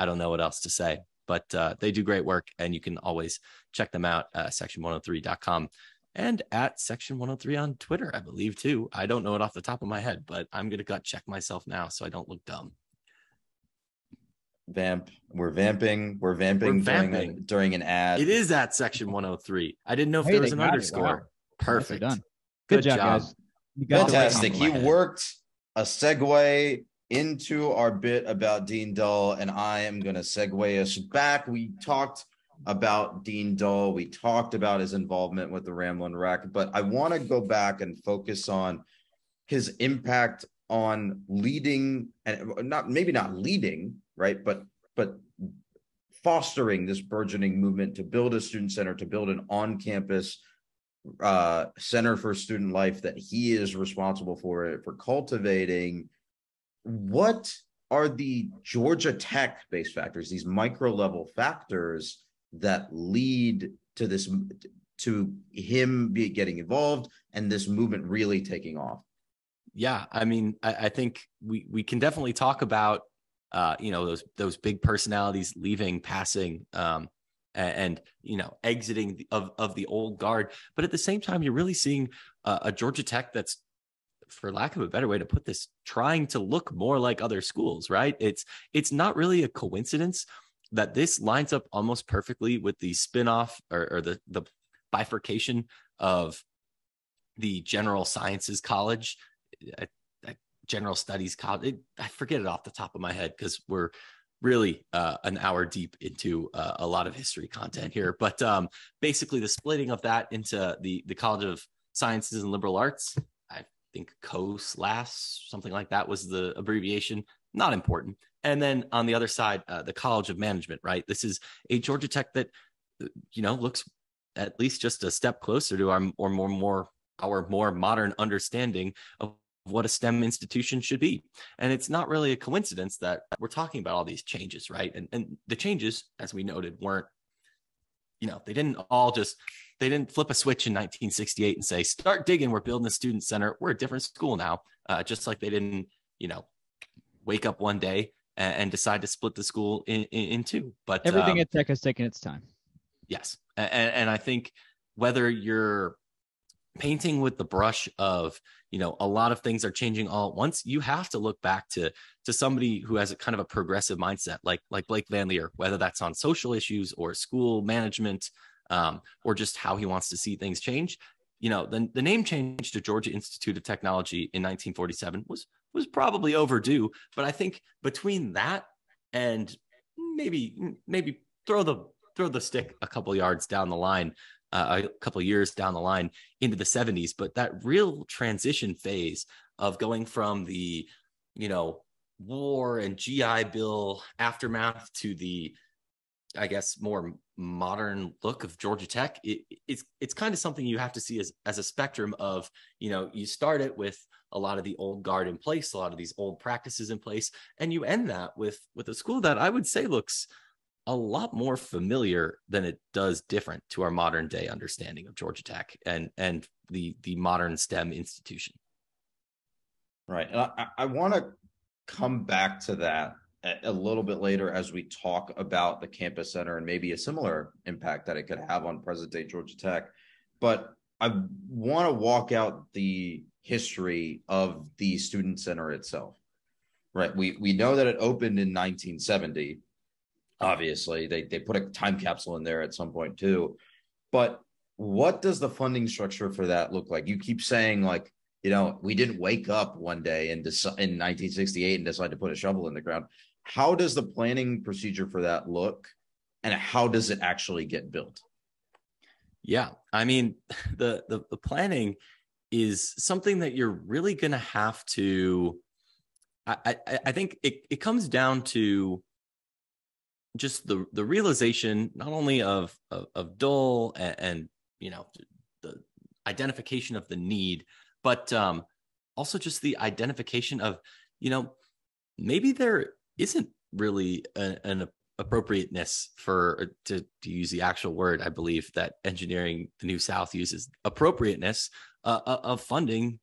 I don't know what else to say, but uh, they do great work, and you can always check them out at section one oh three dot com and at section one oh three on Twitter, I believe, too. I don't know it off the top of my head, but I'm going to gut check myself now so I don't look dumb. Vamp. We're vamping. We're vamping, We're vamping. During, a, during an ad. It is at section one oh three. I didn't know if hey, there was an underscore. Wow. Perfect. Done. Good, Good job, guys. You got Fantastic. You worked a segue into our bit about Dean Dole, and I am going to segue us back. We talked about Dean Dole. We talked about his involvement with the Ramblin' Wreck, but I want to go back and focus on his impact on leading, and not maybe not leading, right, but but fostering this burgeoning movement to build a student center, to build an on-campus uh, center for student life that he is responsible for, for cultivating. What are the Georgia Tech-based factors, these micro-level factors that lead to this, to him be getting involved and this movement really taking off? Yeah, I mean, I, I think we we can definitely talk about uh, you know, those those big personalities leaving, passing, um, and, and you know, exiting the, of of the old guard. But at the same time, you're really seeing uh, a Georgia Tech that's, for lack of a better way to put this, trying to look more like other schools, right? It's it's not really a coincidence that this lines up almost perfectly with the spinoff or, or the the bifurcation of the General Sciences College, uh, uh, General Studies College. It, I forget it off the top of my head because we're really uh, an hour deep into uh, a lot of history content here. But um, basically, the splitting of that into the the College of Sciences and Liberal Arts. I think C O S L A S, something like that was the abbreviation, not important. And then on the other side, uh, the College of Management, right? This is a Georgia Tech that, you know, looks at least just a step closer to our or more, more our more modern understanding of what a STEM institution should be. And it's not really a coincidence that we're talking about all these changes, right? And, and the changes, as we noted, weren't, you know, they didn't all just, they didn't flip a switch in nineteen sixty-eight and say, start digging, we're building a student center, we're a different school now. Uh, just like they didn't, you know, wake up one day and, and decide to split the school in, in, in two. But everything um, at Tech has taken its time. Yes. And, and I think whether you're painting with the brush of, you know, a lot of things are changing all at once, you have to look back to to somebody who has a kind of a progressive mindset, like like Blake Van Leer, whether that's on social issues or school management, um, or just how he wants to see things change. You know, the, the name change to Georgia Institute of Technology in nineteen forty-seven was was probably overdue, but I think between that and maybe maybe throw the throw the stick a couple yards down the line. Uh, a couple of years down the line into the seventies, but that real transition phase of going from the, you know, war and G I Bill aftermath to the, I guess, more modern look of Georgia Tech, it, it's it's kind of something you have to see as, as a spectrum of, you know, you start it with a lot of the old guard in place, a lot of these old practices in place, and you end that with with a school that I would say looks a lot more familiar than it does different to our modern day understanding of Georgia Tech and, and the, the modern STEM institution. Right. And I, I want to come back to that a little bit later as we talk about the campus center and maybe a similar impact that it could have on present day Georgia Tech. But I want to walk out the history of the student center itself, right? We, we know that it opened in nineteen seventy. Obviously, they, they put a time capsule in there at some point, too. But what does the funding structure for that look like? You keep saying, like, you know, we didn't wake up one day and dec- in nineteen sixty-eight and decide to put a shovel in the ground. How does the planning procedure for that look? And how does it actually get built? Yeah, I mean, the, the, the planning is something that you're really going to have to, I, I, I think it, it comes down to just the the realization not only of of, of Dole and, and you know the identification of the need, but um, also just the identification of, you know, maybe there isn't really a, an appropriateness for to, to use the actual word I believe that Engineering the New South uses, appropriateness uh, of funding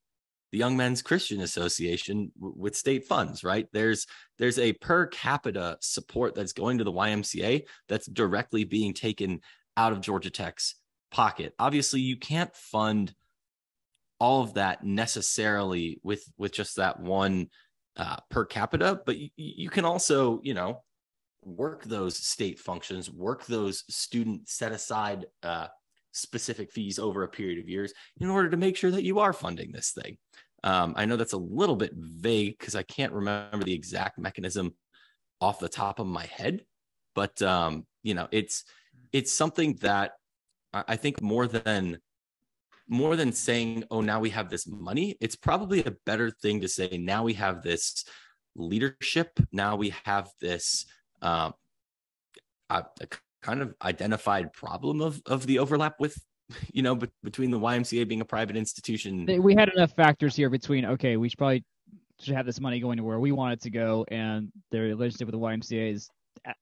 the Young Men's Christian Association with state funds, right? There's there's a per capita support that's going to the Y M C A that's directly being taken out of Georgia Tech's pocket. Obviously, you can't fund all of that necessarily with with just that one uh, per capita, but you, you can also, you know, work those state functions, work those student set aside uh, specific fees over a period of years in order to make sure that you are funding this thing. Um, I know that's a little bit vague because I can't remember the exact mechanism off the top of my head, but um, you know, it's it's something that I think more than more than saying, oh, now we have this money, it's probably a better thing to say, now we have this leadership, now we have this um, a, a kind of identified problem of of the overlap with, you know, be between the Y M C A being a private institution. We had enough factors here between, okay, we should probably should have this money going to where we want it to go, and the relationship with the Y M C A is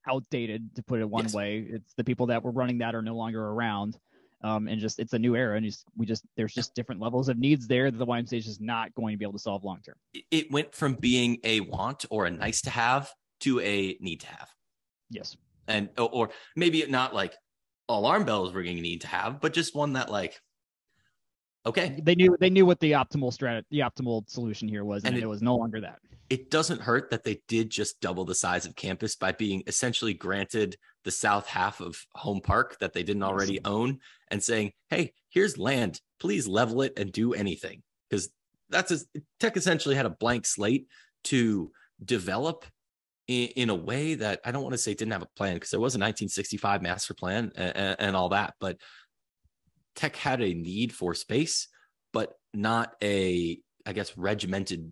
outdated, to put it one yes. way. It's the people that were running that are no longer around. Um, and just, it's a new era, and just, we just, there's just different levels of needs there that the Y M C A is just not going to be able to solve long-term. It went from being a want or a nice to have to a need to have. Yes. And, or, or maybe not like alarm bells ringing need to have, but just one that like, okay. They knew, they knew what the optimal strat, the optimal solution here was, and, and it, it was no longer that. It doesn't hurt that they did just double the size of campus by being essentially granted the south half of Home Park that they didn't already own, and saying, hey, here's land, please level it and do anything. Because that's a, Tech essentially had a blank slate to develop in, in a way that I don't want to say didn't have a plan, because there was a nineteen sixty-five master plan and, and all that, but Tech had a need for space, but not a, I guess, regimented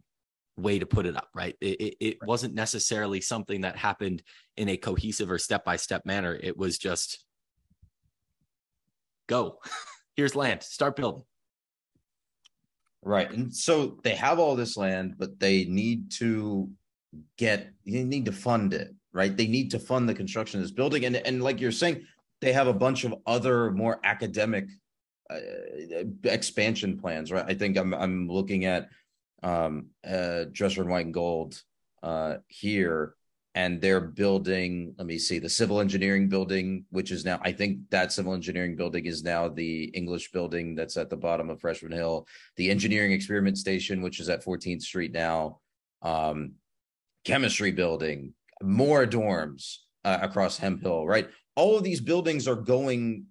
way to put it up, right? It, it, it right. wasn't necessarily something that happened in a cohesive or step-by-step manner. It was just, go, here's land, start building. Right. And so they have all this land, but they need to get, you need to fund it, right? They need to fund the construction of this building. And, and like you're saying, they have a bunch of other more academic uh, expansion plans, right? I think I'm, I'm looking at Um, uh, Dresser in White and Gold uh, here, and they're building, let me see, the civil engineering building, which is now, I think that civil engineering building is now the English building that's at the bottom of Freshman Hill, the engineering experiment station, which is at fourteenth street now, um, chemistry building, more dorms uh, across Hemp Hill, right? All of these buildings are going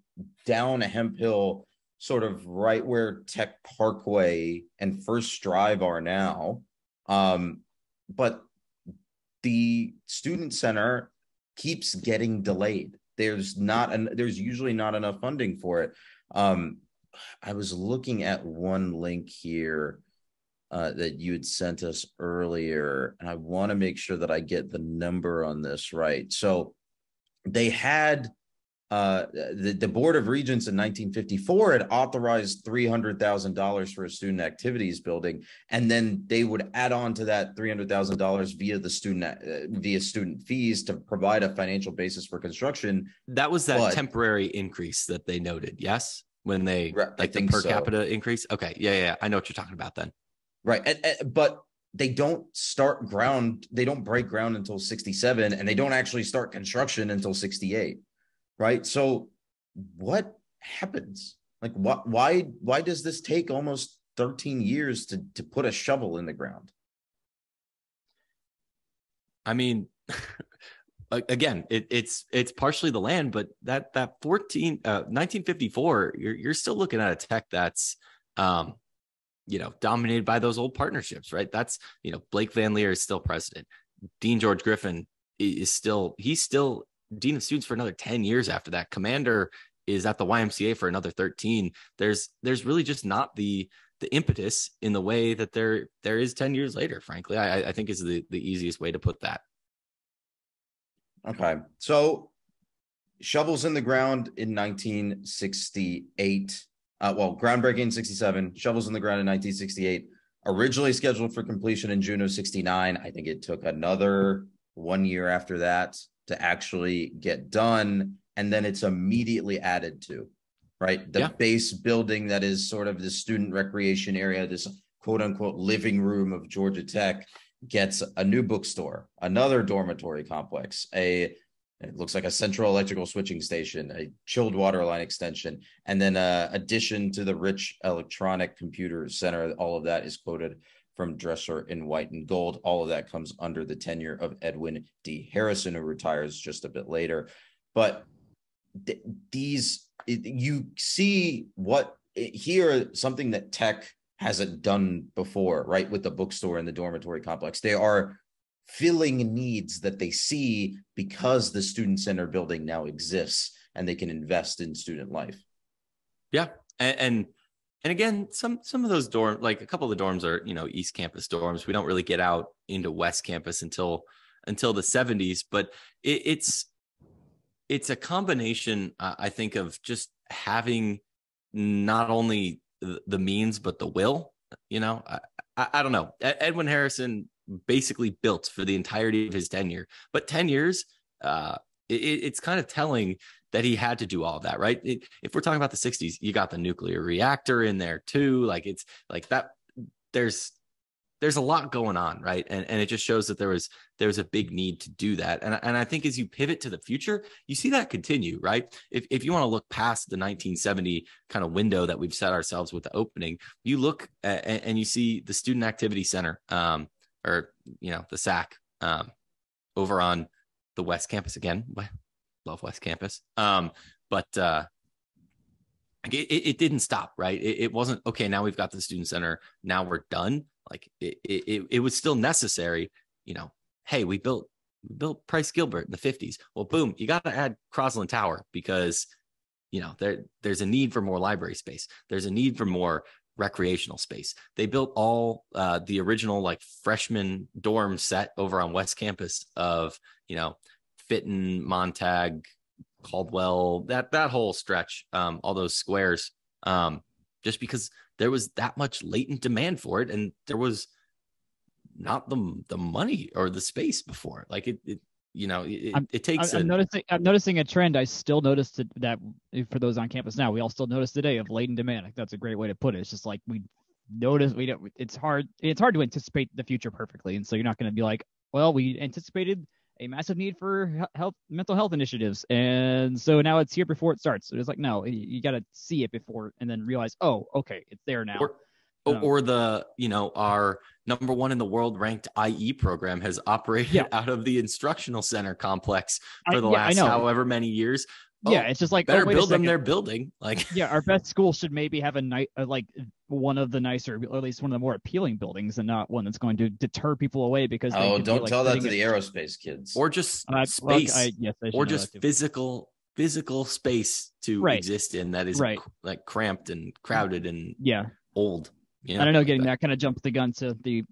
down a Hemp Hill, sort of right where Tech Parkway and First Drive are now. Um, but the student center keeps getting delayed. There's not, an, there's usually not enough funding for it. Um, I was looking at one link here uh, that you had sent us earlier, and I want to make sure that I get the number on this right. So they had, Uh, the, the Board of Regents in nineteen fifty-four had authorized three hundred thousand dollars for a student activities building, and then they would add on to that three hundred thousand dollars via the student uh, via student fees to provide a financial basis for construction. That was that but, temporary increase that they noted, yes, when they right, like I think the per so. capita increase. Okay, yeah, yeah, I know what you're talking about then. Right, and, and, but they don't start ground, they don't break ground until sixty-seven, and they don't actually start construction until sixty-eight. Right. So what happens? Like, what, why, why does this take almost thirteen years to, to put a shovel in the ground? I mean, again, it, it's, it's partially the land, but that, that nineteen fifty-four, you're, you're still looking at a Tech that's, um, you know, dominated by those old partnerships, right? That's, you know, Blake Van Leer is still president. Dean George Griffin is still, he's still dean of students for another ten years after that. Commander is at the Y M C A for another thirteen. There's there's really just not the the impetus in the way that there there is ten years later, frankly, I, I think is the, the easiest way to put that. Okay. So shovels in the ground in nineteen sixty-eight. Uh, well, groundbreaking in sixty-seven, shovels in the ground in nineteen sixty-eight, originally scheduled for completion in June of sixty-nine. I think it took another one year after that to actually get done, and then it's immediately added to, right? The yeah. base building that is sort of the student recreation area, this quote unquote living room of Georgia Tech gets a new bookstore, another dormitory complex, a it looks like a central electrical switching station, a chilled water line extension, and then uh, addition to the rich electronic computer center. All of that is quoted from Dresser in white and gold. All of that comes under the tenure of Edwin D. Harrison, who retires just a bit later. But th- these, it, you see what it, here, something that Tech hasn't done before, right? With the bookstore and the dormitory complex, they are filling needs that they see because the student center building now exists and they can invest in student life. Yeah. And, and, and again, some, some of those dorms, like a couple of the dorms are, you know, East Campus dorms. We don't really get out into West Campus until, until the seventies, but it, it's, it's a combination, uh, I think, of just having not only the, the means, but the will, you know, I, I, I don't know. Edwin Harrison basically built for the entirety of his tenure, but ten years, uh, it, it's kind of telling that he had to do all that, right? It, if we're talking about the sixties, you got the nuclear reactor in there too. Like it's like that, there's, there's a lot going on, right? And and it just shows that there was, there was a big need to do that. And, and I think as you pivot to the future, you see that continue, right? If if you want to look past the nineteen seventy kind of window that we've set ourselves with the opening, you look at, and you see the Student Activity Center, um, or, you know, the S A C, um, over on the West Campus again. Love West Campus. Um, but uh, it, it didn't stop, right? It, it wasn't, okay, now we've got the student center, now we're done. Like it, it, it was still necessary, you know, hey, we built, we built Price Gilbert in the fifties. Well, boom, you got to add Crosland Tower because, you know, there there's a need for more library space. There's a need for more recreational space. They built all uh, the original like freshman dorm set over on West Campus of, you know, Fitton, Montag, Caldwell, that, that whole stretch, um, all those squares, um, just because there was that much latent demand for it. And there was not the, the money or the space before. Like it, it you know, it, it takes. I'm, I'm a, noticing, I'm noticing a trend. I still noticed that for those on campus now, we all still notice today of latent demand. Like that's a great way to put it. It's just like we notice we don't. It's hard. It's hard to anticipate the future perfectly, and so you're not going to be like, well, we anticipated a massive need for health, mental health initiatives, and so now it's here before it starts. So it's like, no, you got to see it before and then realize, oh, okay, it's there now. Or- Um, or the, you know, our number one in the world ranked I E program has operated yeah. out of the instructional center complex for the I, yeah, last however many years. Oh, yeah, it's just like they're oh, building their building. Like, yeah, our best school should maybe have a night uh, like one of the nicer, or at least one of the more appealing buildings, and not one that's going to deter people away because. They oh, don't be, like, tell that to the aerospace kids. Or just uh, space, well, I, yes, I or just physical. physical space to right. exist in that is right. cr- like cramped and crowded and yeah, old. You know, I don't know, getting that kind of jumped the gun to the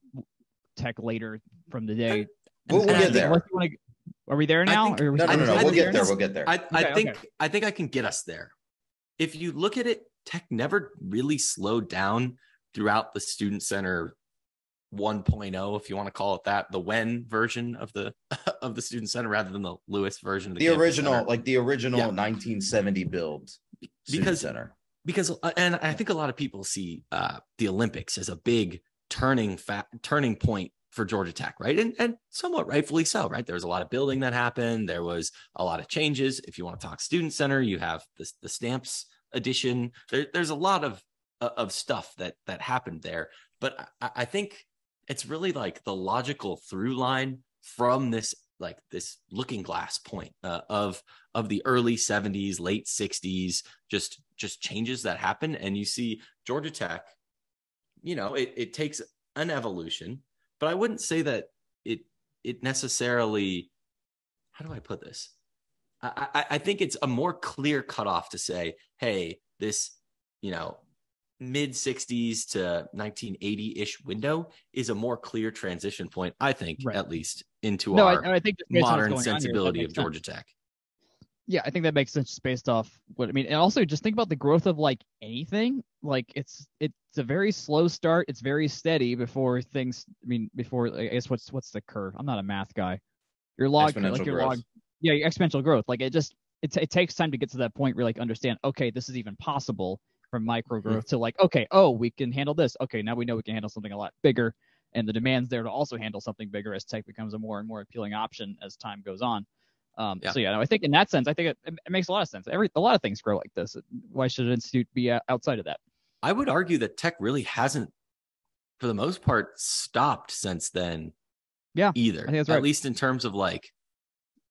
Tech later from the day. We'll, we'll get there. Wanna, are we there now? I think, or we no, no, no, no. We'll get there. We'll get there. I, I okay, think okay. I think I can get us there. If you look at it, Tech never really slowed down throughout the Student Center one point oh, if you want to call it that, the when version of the of the Student Center rather than the Lewis version. Of the, the original, center. like the original yeah. nineteen seventy build Student because, Center. Because, and I think a lot of people see uh, the Olympics as a big turning fa- turning point for Georgia Tech, right? And and somewhat rightfully so, right? There was a lot of building that happened. There was a lot of changes. If you want to talk Student Center, you have the, the Stamps edition. There, there's a lot of of stuff that that happened there. But I, I think it's really like the logical through line from this like this looking glass point uh, of of the early seventies, late sixties, just just changes that happen. And you see Georgia Tech, you know, it, it takes an evolution, but I wouldn't say that it it necessarily, how do I put this? I, I, I think it's a more clear cutoff to say, hey, this, you know, mid sixties to nineteen eighty-ish window is a more clear transition point, I think, right. at least into no, our I, I think modern sensibility here, of Georgia sense. Tech. Yeah, I think that makes sense based off what I mean. And also just think about the growth of like anything. Like it's it's a very slow start. It's very steady before things. I mean, before I guess what's what's the curve? I'm not a math guy. Your log, exponential like your growth. log, yeah, your exponential growth. Like it just it, it takes time to get to that point where like understand. Okay, this is even possible. from micro growth to like, okay, oh, we can handle this. Okay, now we know we can handle something a lot bigger. And the demand's there to also handle something bigger as tech becomes a more and more appealing option as time goes on. Um, yeah. So, yeah, no, I think in that sense, I think it, it makes a lot of sense. Every A lot of things grow like this. Why should an institute be outside of that? I would argue that tech really hasn't, for the most part, stopped since then yeah, either. I think that's right. At least in terms of like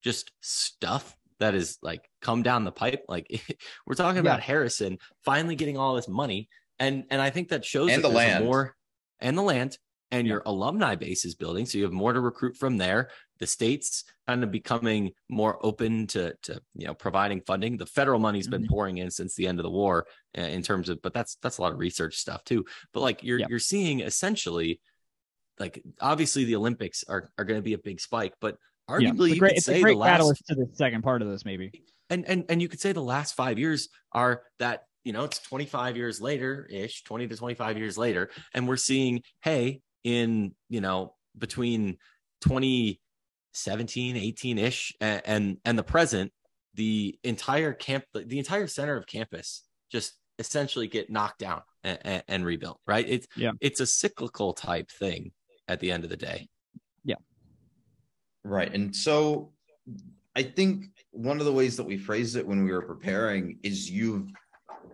just stuff that is like come down the pipe. Like we're talking yeah. about Harrison finally getting all this money. And and I think that shows and that the land. more and the land. And your alumni base is building, so you have more to recruit from there. The state's kind of becoming more open to, to you know, providing funding. The federal money's been pouring in since the end of the war uh, in terms of, but that's that's a lot of research stuff too. But like you're yep. you're seeing essentially, like obviously the Olympics are are going to be a big spike, but arguably yeah, you great, could say the last to the second part of this maybe, and and and you could say the last five years are that you know it's twenty-five years later ish, twenty to twenty-five years later, and we're seeing hey. in, you know, between twenty seventeen, eighteen-ish and, and, and the present, the entire camp, the entire center of campus just essentially get knocked down and, and, and rebuilt, right? It's, yeah. it's a cyclical type thing at the end of the day. Yeah. Right. And so I think one of the ways that we phrased it when we were preparing is you've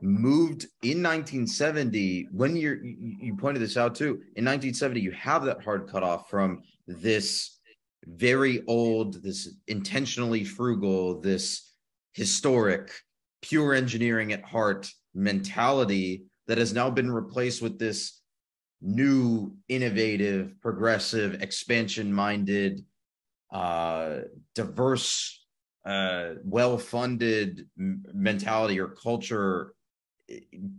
moved in nineteen seventy, when you're you pointed this out too, in nineteen seventy you have that hard cutoff from this very old, this intentionally frugal, this historic pure engineering at heart mentality that has now been replaced with this new innovative, progressive, expansion minded, uh diverse, uh well-funded mentality or culture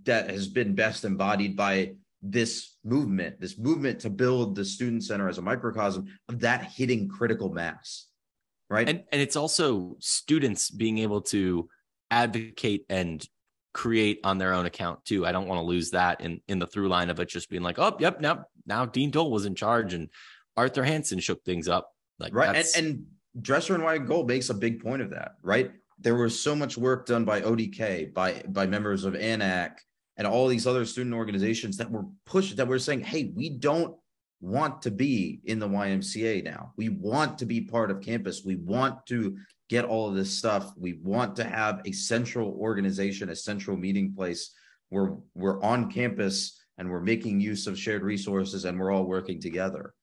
that has been best embodied by this movement, this movement to build the student center as a microcosm of that hitting critical mass, right? And, and it's also students being able to advocate and create on their own account too. I don't want to lose that in, in the through line of it just being like, oh, yep, now, now Dean Dole was in charge and Arthur Hansen shook things up. Like right, and, and Dresser and Wyatt Gold makes a big point of that, right? There was so much work done by O D K, by by members of ANAC, and all these other student organizations that were pushed, that were saying, hey, we don't want to be in the Y M C A now. We want to be part of campus. We want to get all of this stuff. We want to have a central organization, a central meeting place where we're on campus and we're making use of shared resources and we're all working together,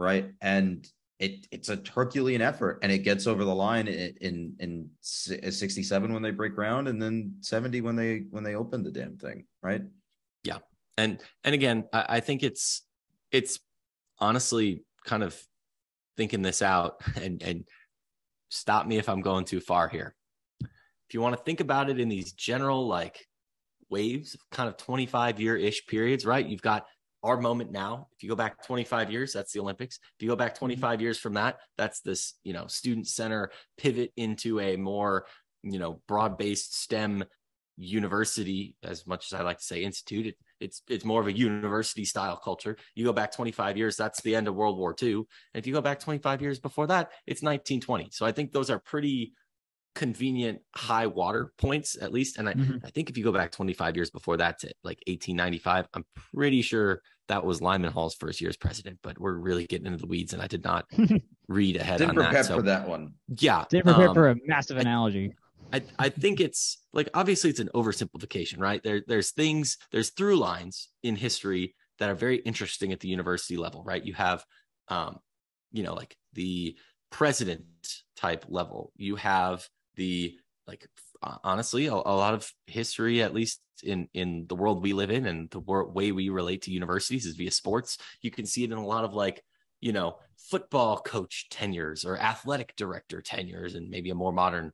right? And It, it's a Herculean effort, and it gets over the line in, in in sixty-seven when they break ground, and then seventy when they when they open the damn thing, right? Yeah, and and again, I, I think it's it's honestly kind of thinking this out, and and stop me if I'm going too far here. If you want to think about it in these general like waves, kind of twenty-five year ish periods, right? You've got our moment now. If you go back twenty-five years, that's the Olympics. If you go back twenty-five years from that, that's this, you know, student center pivot into a more, you know, broad-based STEM university, as much as I like to say institute, it, it's, it's more of a university style culture. You go back twenty-five years, that's the end of World War Two. And if you go back twenty-five years before that, it's nineteen twenty. So I think those are pretty convenient high water points at least. And I, mm-hmm. I think if you go back twenty-five years before that to like eighteen ninety-five, I'm pretty sure that was Lyman Hall's first year as president, but we're really getting into the weeds and I did not read ahead Didn't on prepare that. So, for that one. Yeah. Didn't prepare um, for a massive analogy. I, I, I think it's like, obviously it's an oversimplification, right? There, there's things, there's through lines in history that are very interesting at the university level, right? You have, um, you know, like the president type level, you have the like honestly a, a lot of history, at least in in the world we live in and the wor- way we relate to universities is via sports. You can see it in a lot of like, you know, football coach tenures or athletic director tenures, and maybe a more modern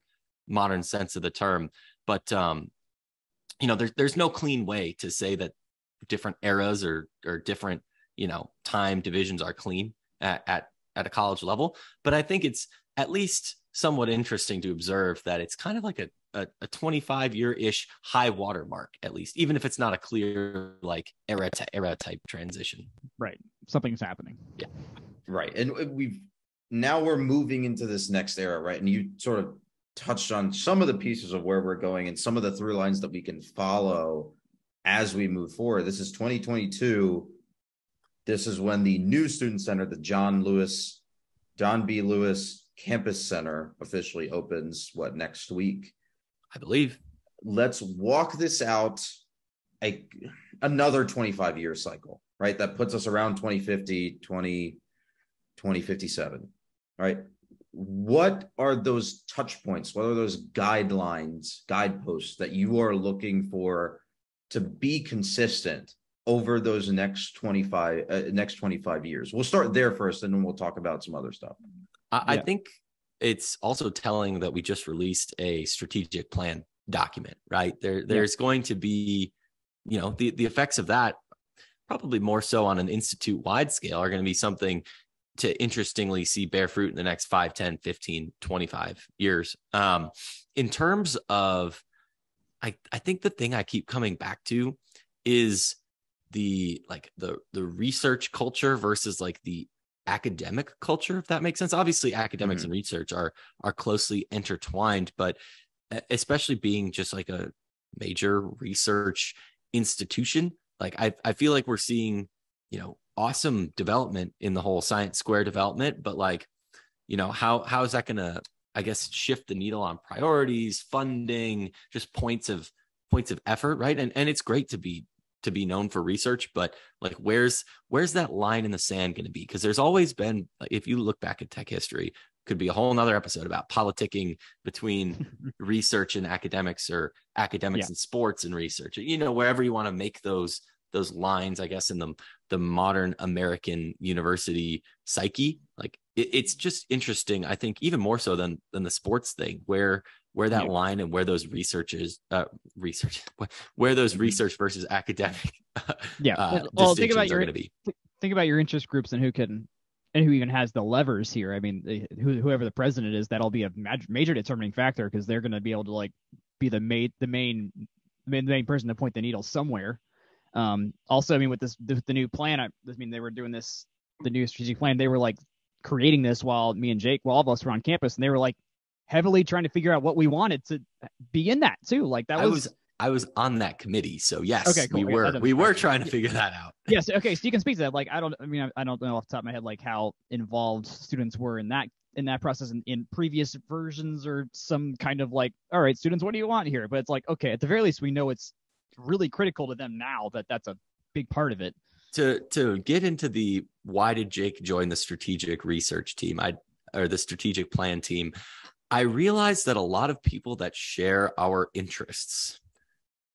modern sense of the term. But um you know, there's there's no clean way to say that different eras or or different, you know, time divisions are clean at at, at a college level. But I think it's at least somewhat interesting to observe that it's kind of like a a twenty-five year ish high water mark, at least, even if it's not a clear like era to era type transition. Right, something's happening. Yeah, right. And we've now we're moving into this next era, right? And you sort of touched on some of the pieces of where we're going and some of the through lines that we can follow as we move forward. This is twenty twenty-two. This is when the new student center, the John Lewis, John B. Lewis Campus Center, officially opens, what, next week? I believe. Let's walk this out a, another twenty-five year cycle, right? That puts us around twenty fifty, twenty fifty-seven, right? What are those touch points? What are those guidelines, guideposts that you are looking for to be consistent over those next twenty-five, uh, next twenty-five years? We'll start there first, and then we'll talk about some other stuff. I, yeah. I think it's also telling that we just released a strategic plan document, right? There, there's yeah. going to be, you know, the, the effects of that, probably more so on an institute-wide scale, are going to be something to interestingly see bear fruit in the next five, ten, fifteen, twenty-five years. Um, in terms of, I, I think the thing I keep coming back to is the, like the, the research culture versus like the academic culture, if that makes sense. Obviously academics mm-hmm. and research are, are closely intertwined, but especially being just like a major research institution. Like I, I feel like we're seeing, you know, awesome development in the whole Science Square development, but like, you know, how, how is that going to, I guess, shift the needle on priorities, funding, just points of points of effort, right? And and it's great to be to be known for research, but like, where's where's that line in the sand going to be? Because there's always been, if you look back at tech history, could be a whole nother episode about politicking between research and academics, or academics yeah. and sports and research, you know, wherever you want to make those those lines, I guess, in the, the modern American university psyche. Like it, it's just interesting, I think, even more so than, than the sports thing, where, where that yeah. line and where those researchers, uh, research, where those research versus academic yeah. uh, well, distinctions well, are going to be. Think about your interest groups and who can, and who even has the levers here. I mean, they, who, whoever the president is, that'll be a major determining factor, because they're going to be able to like be the main, the main, the main person to point the needle somewhere. Um, also, I mean, with this, the, the new plan, I, I mean, they were doing this, the new strategic plan, they were like creating this while me and Jake, well, all of us were on campus, and they were like heavily trying to figure out what we wanted to be in that too. Like that was, I was, I was on that committee. So yes, okay, cool. we yeah, were, we were trying to yeah. figure that out. Yes. Okay. So you can speak to that. Like, I don't, I mean, I, I don't know off the top of my head, like how involved students were in that, in that process in, in previous versions, or some kind of like, all right, students, what do you want here? But it's like, okay, at the very least, we know it's really critical to them now, that that's a big part of it. To to get into the why did Jake join the strategic research team, I or the strategic plan team, I realized that a lot of people that share our interests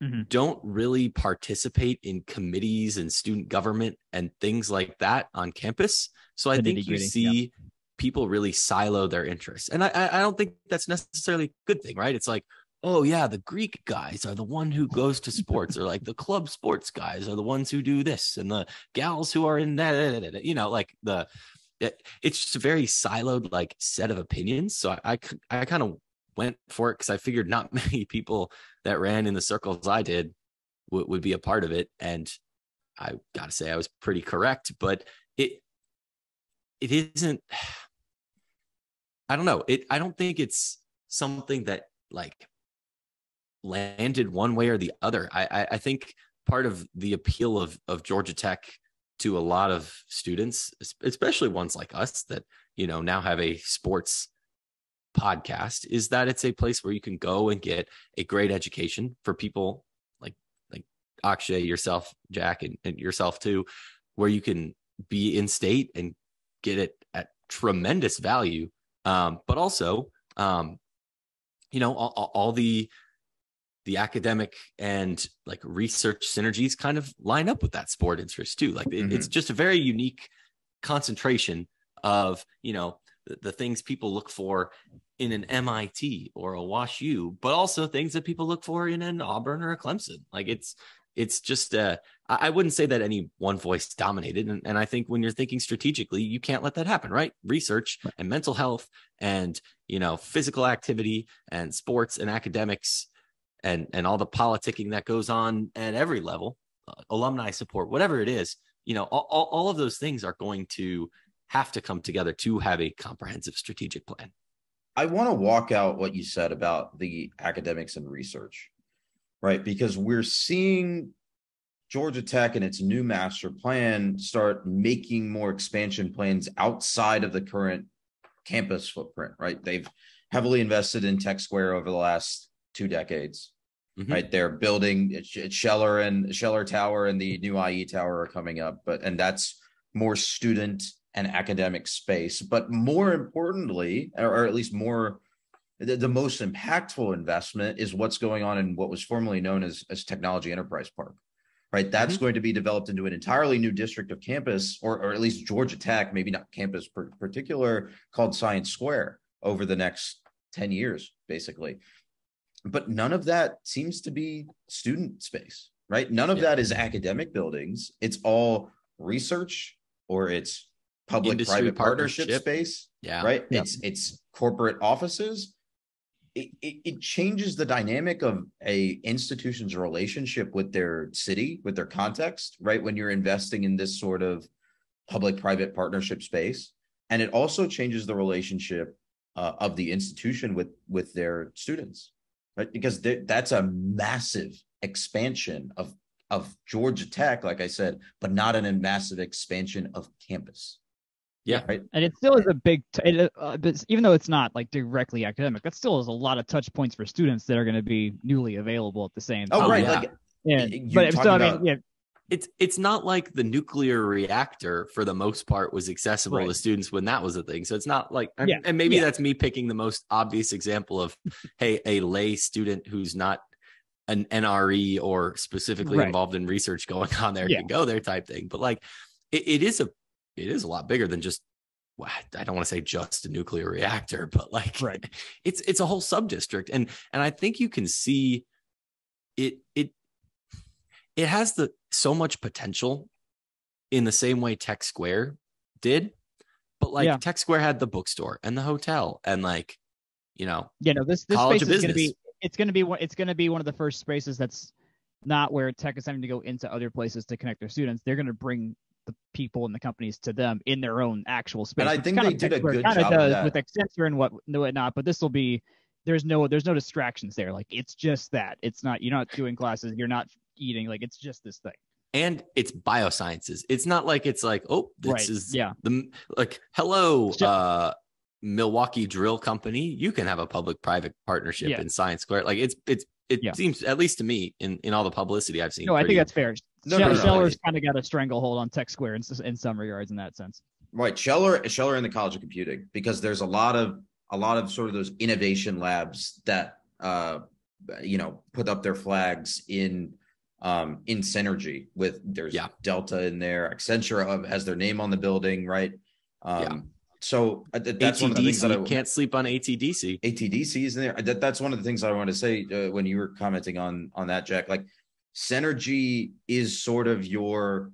mm-hmm. don't really participate in committees and student government and things like that on campus. So I the think you see yep. people really silo their interests, and I I don't think that's necessarily a good thing, right? It's like, oh yeah, the Greek guys are the one who goes to sports, or like the club sports guys are the ones who do this, and the gals who are in that, you know, like the, it, it's just a very siloed like set of opinions. So I, I, I kind of went for it because I figured not many people that ran in the circles I did w- would be a part of it. And I got to say, I was pretty correct, but it, it isn't, I don't know. It, I don't think it's something that like landed one way or the other. I, I I think part of the appeal of of Georgia Tech to a lot of students, especially ones like us that, you know, now have a sports podcast, is that it's a place where you can go and get a great education for people like like Akshay, yourself, Jack, and, and yourself too, where you can be in state and get it at tremendous value. Um, but also, um, you know, all, all the the academic and like research synergies kind of line up with that sport interest too. Like it, mm-hmm. it's just a very unique concentration of, you know, the, the things people look for in an M I T or a Wash U, but also things that people look for in an Auburn or a Clemson. Like it's, it's just uh I, I wouldn't say that any one voice dominated. And, and I think when you're thinking strategically, you can't let that happen, right? Research right. and mental health and, you know, physical activity and sports and academics, and and all the politicking that goes on at every level, uh, alumni support, whatever it is, you know, all, all, all of those things are going to have to come together to have a comprehensive strategic plan. I want to walk out what you said about the academics and research, right? Because we're seeing Georgia Tech and its new master plan start making more expansion plans outside of the current campus footprint, right? They've heavily invested in Tech Square over the last two decades, mm-hmm. right? They're building it's, it's Scheller and Scheller Tower and the new I E Tower are coming up, but and that's more student and academic space. But more importantly, or, or at least more, the, the most impactful investment is what's going on in what was formerly known as, as Technology Enterprise Park, right? That's mm-hmm. going to be developed into an entirely new district of campus, or, or at least Georgia Tech, maybe not campus per particular, called Science Square over the next ten years, basically. But none of that seems to be student space, right? None of yeah. that is academic buildings. It's all research, or it's public-private partnership, partnership space, yeah. right? Yeah. It's it's corporate offices. It, it, it changes the dynamic of a institution's relationship with their city, with their context, right? When you're investing in this sort of public-private partnership space. And it also changes the relationship uh, of the institution with, with their students, right? Because that's a massive expansion of, of Georgia Tech, like I said, but not in a massive expansion of campus. Yeah, right. And it still is a big, t it, uh, even though it's not like directly academic, that still is a lot of touch points for students that are going to be newly available at the same time. Oh, right. Yeah. Like, yeah. But so, I mean, about... yeah. It's, it's not like the nuclear reactor, for the most part, was accessible right. to students when that was a thing. So it's not like, yeah. and maybe yeah. that's me picking the most obvious example of, hey, a lay student who's not an N R E or specifically right. involved in research going on there yeah. can go there type thing. But like, it, it is a, it is a lot bigger than just, well, I don't want to say just a nuclear reactor, but like right. it's, it's a whole sub-district. And, and I think you can see it, it, it has the so much potential in the same way Tech Square did, but like yeah. Tech Square had the bookstore and the hotel and like, you know, yeah, no, this, this College space of is Business. Gonna be, it's going to be, it's going to be one of the first spaces that's not where Tech is having to go into other places to connect their students. They're going to bring the people and the companies to them in their own actual space. And I think they did a good job of that with Accenture and what whatnot, but this will be, there's no, there's no distractions there. Like it's just that it's not, you're not doing classes, you're not eating, like it's just this thing. And it's biosciences. It's not like, it's like, oh, this right. is yeah. the, like, hello, so, uh, Milwaukee Drill Company, you can have a public-private partnership yeah. in Science Square. Like it's, it's, it yeah. seems, at least to me, in, in all the publicity I've seen. No, pretty, I think that's fair. No, Scheller, no, no, Scheller's no. kind of got a stranglehold on Tech Square in, in some regards, in that sense. Right, Scheller, Scheller and the College of Computing, because there's a lot of a lot of sort of those innovation labs that uh, you know, put up their flags in um, in Synergy. With there's yeah. Delta in there, Accenture has their name on the building, right? Um, yeah. So uh, that's A T D C, one of the things that I can't sleep on. A T D C. A T D C is in there. That, that's one of the things I wanted to say uh, when you were commenting on on that, Jack. Like, Synergy is sort of your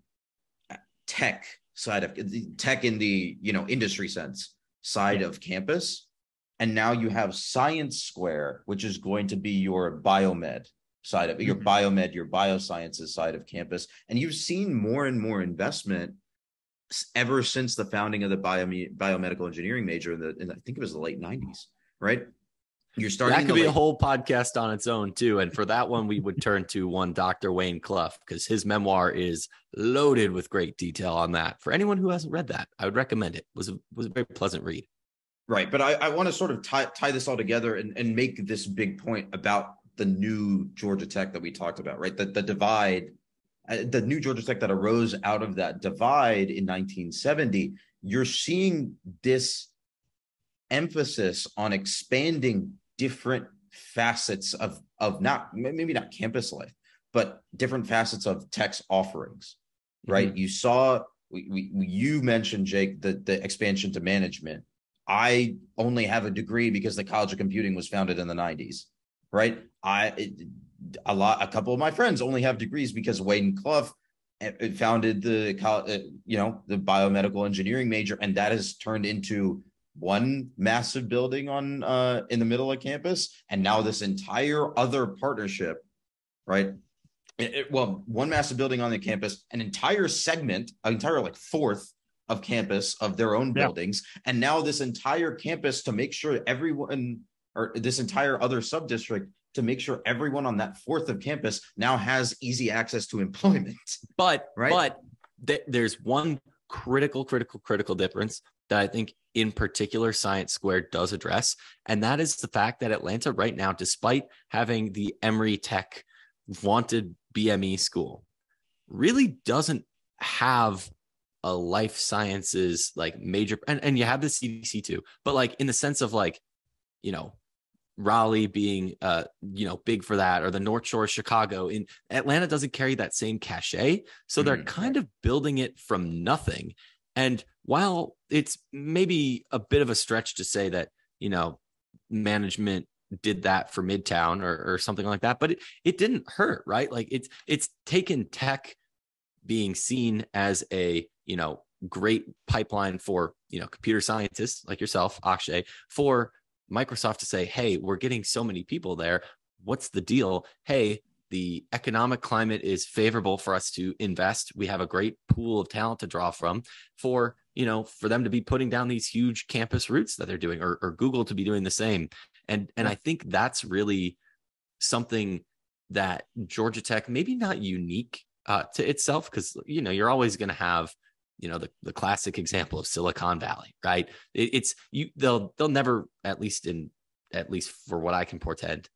tech side of tech in the you know industry sense side yeah. of campus, and now you have Science Square, which is going to be your biomed side of mm-hmm. your biomed, your biosciences side of campus, and you've seen more and more investment ever since the founding of the bio, biomedical engineering major in the, in, I think it was the late nineties, right? You're starting that could be late... a whole podcast on its own too. And for that one, we would turn to one Doctor Wayne Clough, because his memoir is loaded with great detail on that. For anyone who hasn't read that, I would recommend it. It was a, was a very pleasant read. Right. But I, I want to sort of tie, tie this all together and, and make this big point about the new Georgia Tech that we talked about, right? The, the divide the new Georgia Tech that arose out of that divide in nineteen seventy, you're seeing this emphasis on expanding different facets of, of not, maybe not campus life, but different facets of Tech's offerings, right? Mm-hmm. You saw, we, we, you mentioned, Jake, the, the expansion to management. I only have a degree because the College of Computing was founded in the nineties, right? I... It, A lot, a couple of my friends only have degrees because Wayne Clough founded the, you know, the biomedical engineering major, and that has turned into one massive building on uh, in the middle of campus, and now this entire other partnership, right? It, it, well, one massive building on the campus, an entire segment, an entire like fourth of campus of their own buildings, yeah. and now this entire campus to make sure everyone, or this entire other sub district to make sure everyone on that fourth of campus now has easy access to employment. But, right? but th- there's one critical, critical, critical difference that I think in particular Science Square does address. And that is the fact that Atlanta right now, despite having the Emory Tech vaunted B M E school, really doesn't have a life sciences like major, and, and you have the C D C too, but like in the sense of like, you know, Raleigh being, uh, you know, big for that, or the North Shore, Chicago. In Atlanta doesn't carry that same cachet. So mm. they're kind of building it from nothing. And while it's maybe a bit of a stretch to say that, you know, management did that for Midtown or, or something like that, but it, it didn't hurt, right? Like it's, it's taken tech being seen as a, you know, great pipeline for, you know, computer scientists like yourself, Akshay, for Microsoft to say, hey, we're getting so many people there. What's the deal? Hey, the economic climate is favorable for us to invest. We have a great pool of talent to draw from for, you know, for them to be putting down these huge campus routes that they're doing, or, or Google to be doing the same. And, and I think that's really something that Georgia Tech, maybe not unique uh, to itself, because, you know, you're always going to have, you know, the, the classic example of Silicon Valley, right? It, it's you, they'll, they'll never, at least in, at least for what I can portend,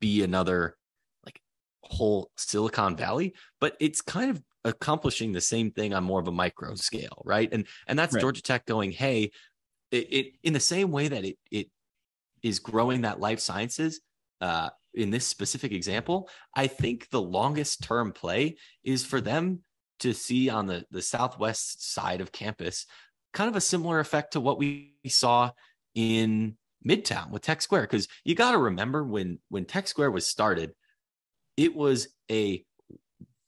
be another like whole Silicon Valley, but it's kind of accomplishing the same thing on more of a micro scale. Right. And, and that's right. Georgia Tech going, hey, it, it, in the same way that it, it is growing that life sciences, uh, in this specific example, I think the longest term play is for them to see on the, the southwest side of campus, kind of a similar effect to what we saw in Midtown with Tech Square. Because you got to remember when, when Tech Square was started, it was a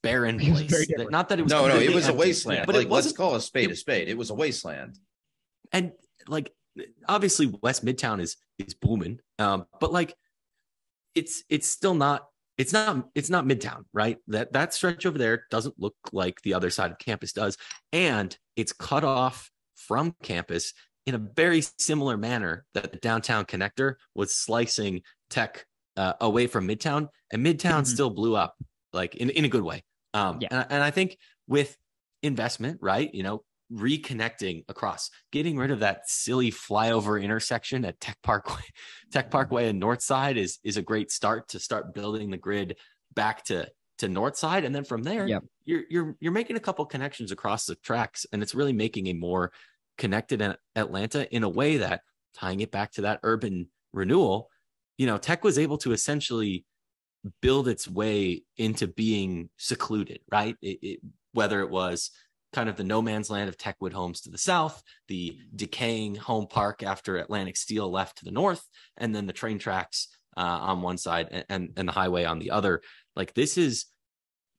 barren place. That, not that it was no, no, it was empty, a wasteland. But like, it let's call a spade it, a spade. It was a wasteland. And like, obviously, West Midtown is is booming, um, but like, it's it's still not. It's not, it's not Midtown, right? That, that stretch over there doesn't look like the other side of campus does. And it's cut off from campus in a very similar manner that the downtown connector was slicing tech uh, away from Midtown, and Midtown mm-hmm. still blew up like in, in a good way. Um, yeah. and, and I think with investment, right, you know, reconnecting across, getting rid of that silly flyover intersection at Tech Parkway, Tech Parkway and Northside is is a great start to start building the grid back to to Northside, and then from there yep. you're you're you're making a couple connections across the tracks, and it's really making a more connected Atlanta in a way that, tying it back to that urban renewal, you know, Tech was able to essentially build its way into being secluded, right? It, it, whether it was kind of the no man's land of Techwood homes to the south, the decaying Home Park after Atlantic Steel left to the north, and then the train tracks uh, on one side and, and, and the highway on the other. Like this is,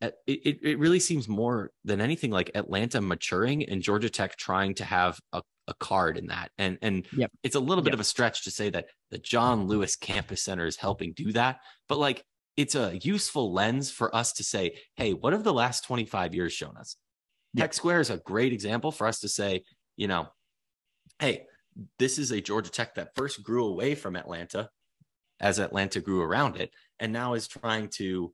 it, it really seems more than anything like Atlanta maturing and Georgia Tech trying to have a, a card in that. And, and yep. it's a little bit yep. of a stretch to say that the John Lewis Campus Center is helping do that, but like it's a useful lens for us to say, hey, what have the last twenty-five years shown us? Tech Square is a great example for us to say, you know, hey, this is a Georgia Tech that first grew away from Atlanta as Atlanta grew around it, and now is trying to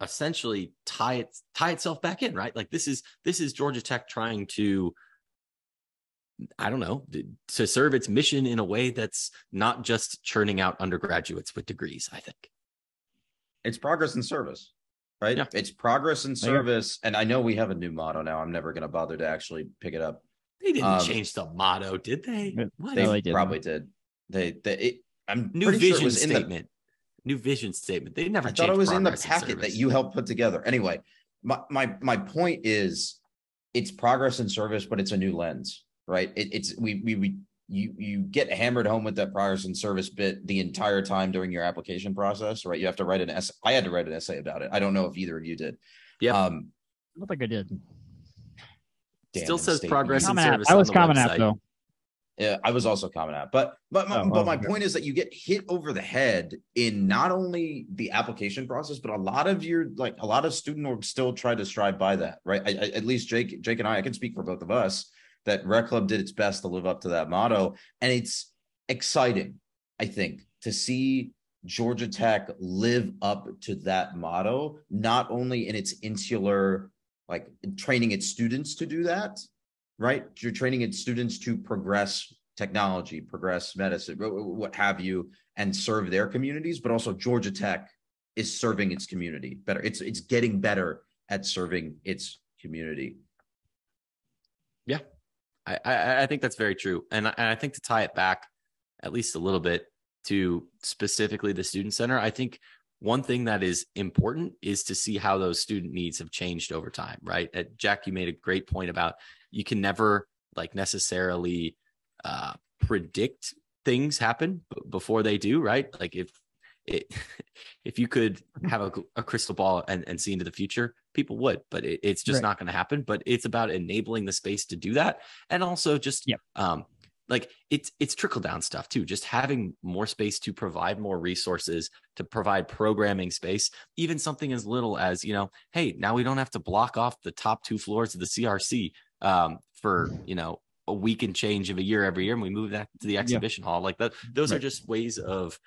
essentially tie it, tie itself back in, right? Like this is, this is Georgia Tech trying to, I don't know, to serve its mission in a way that's not just churning out undergraduates with degrees, I think. It's progress and service. Right. Yeah. It's progress and service. Yeah. And I know we have a new motto now. I'm never going to bother to actually pick it up. They didn't um, change the motto, did they? What? They, they did. Probably did. They, they, it, I'm new vision sure it was statement. In the, new vision statement. They never I changed. I thought it was in the packet that you helped put together. Anyway, my, my, my point is it's progress and service, but it's a new lens, right? It, it's, we, we, we, you, you get hammered home with that progress and service bit the entire time during your application process, right? You have to write an essay. I had to write an essay about it. I don't know if either of you did. Yeah. Um, I don't think I did. Still says statement. Progress and service. I was Common App though. Yeah, I was also Common App, but, but, my, oh, but oh, my okay. point is that you get hit over the head in not only the application process, but a lot of your, like a lot of student orgs still try to strive by that, right? I, I, at least Jake, Jake and I, I can speak for both of us, that Rec Club did its best to live up to that motto. And it's exciting, I think, to see Georgia Tech live up to that motto, not only in its insular, like training its students to do that, right? You're training its students to progress technology, progress medicine, what have you, and serve their communities, but also Georgia Tech is serving its community better. It's, it's getting better at serving its community. Yeah, I, I, I think that's very true. And I, and I think to tie it back at least a little bit to specifically the student center, I think one thing that is important is to see how those student needs have changed over time, right? Uh, Jack, you made a great point about you can never like necessarily uh, predict things happen before they do, right? Like if it, if you could have a, a crystal ball and, and see into the future, people would, but it, it's just right. not going to happen. But it's about enabling the space to do that. And also just yep. um, like it's, it's trickle down stuff too. Just having more space to provide more resources, to provide programming space, even something as little as, you know, hey, now we don't have to block off the top two floors of the C R C um, for, you know, a week and change of a year every year. And we move that to the exhibition yep. hall. Like that, those right. are just ways of,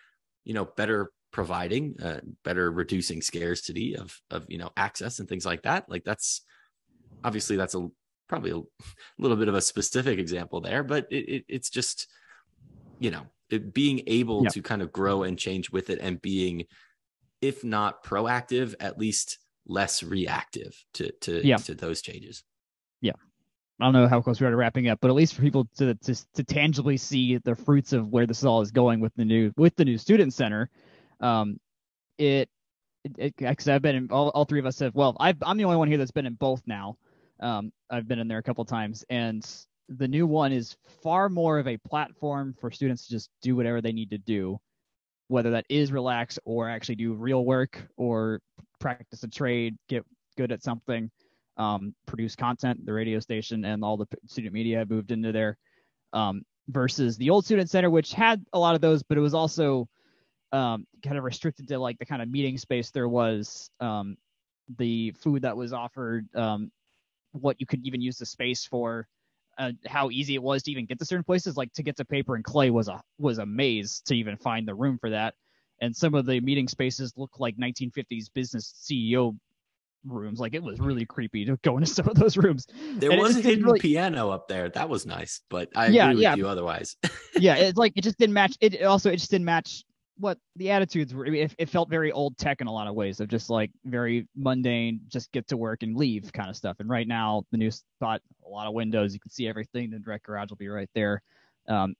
you know, better providing, uh, better reducing scarcity of, of, you know, access and things like that. Like that's obviously that's a, probably a little bit of a specific example there, but it, it, it's just, you know, it, being able yeah. to kind of grow and change with it and being, if not proactive, at least less reactive to, to, yeah. to those changes. Yeah. I don't know how close we are to wrapping up, but at least for people to, to to tangibly see the fruits of where this all is going with the new with the new student center, um, it because I've been in all, all three of us have well I've, I'm the only one here that's been in both now. Um, I've been in there a couple of times, and the new one is far more of a platform for students to just do whatever they need to do, whether that is relax or actually do real work or practice a trade, get good at something. Um, produce content, the radio station and all the student media moved into there um, versus the old student center, which had a lot of those, but it was also um, kind of restricted to like the kind of meeting space there was, um, the food that was offered, um, what you could even use the space for, uh, how easy it was to even get to certain places. Like to get to paper and clay was a, was a maze to even find the room for that. And some of the meeting spaces looked like nineteen fifties business C E O rooms. Like it was really creepy to go into some of those rooms. There and was a hidden really... piano up there that was nice, but I yeah, agree with yeah. you otherwise. Yeah, it's like it just didn't match. It also it just didn't match what the attitudes were. I mean, it, it felt very old tech in a lot of ways, of just like very mundane, just get to work and leave kind of stuff. And right now, the new spot, a lot of windows, you can see everything. The direct garage will be right there. Um,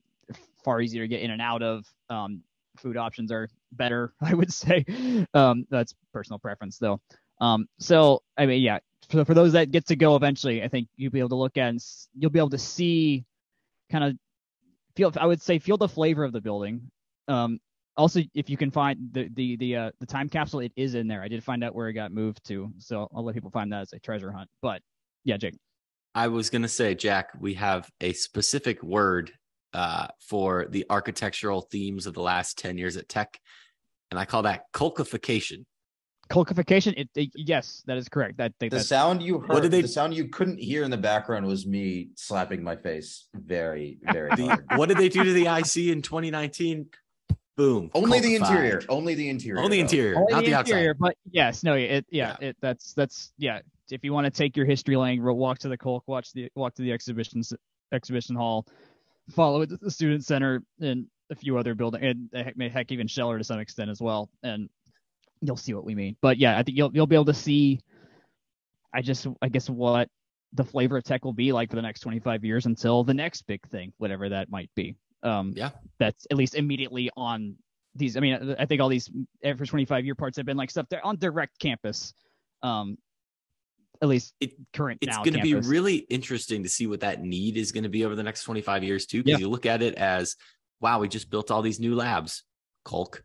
far easier to get in and out of. Um, food options are better, I would say. Um, that's personal preference though. Um, so, I mean, yeah, so for those that get to go eventually, I think you'll be able to look at and you'll be able to see kind of feel, I would say, feel the flavor of the building. Um, also, if you can find the, the, the, uh, the time capsule, it is in there. I did find out where it got moved to. So I'll let people find that as a treasure hunt, but yeah, Jake. I was going to say, Jack, we have a specific word, uh, for the architectural themes of the last ten years at Tech. And I call that colchification. Colchification, it, it, yes, that is correct. That they, the that's, sound you heard, what did they, the sound you couldn't hear in the background was me slapping my face very, very hard. What did they do to the I C in twenty nineteen? Boom. Only cultified. the interior. Only the interior. Only the interior, only not the, the interior, outside. But yes, no, it, yeah, yeah. It, that's that's yeah. If you want to take your history lane, walk to the Colch, watch the walk to the exhibitions exhibition hall, follow it to the student center and a few other buildings, and heck, even Scheller to some extent as well, and. You'll see what we mean, but yeah, I think you'll you'll be able to see. I just, I guess, what the flavor of Tech will be like for the next twenty-five years until the next big thing, whatever that might be. Um, yeah, that's at least immediately on these. I mean, I think all these every twenty-five year parts have been like stuff they're on direct campus. Um, at least it, current. It's going to be really interesting to see what that need is going to be over the next twenty-five years too, because yeah. you look at it as, wow, we just built all these new labs, Colch.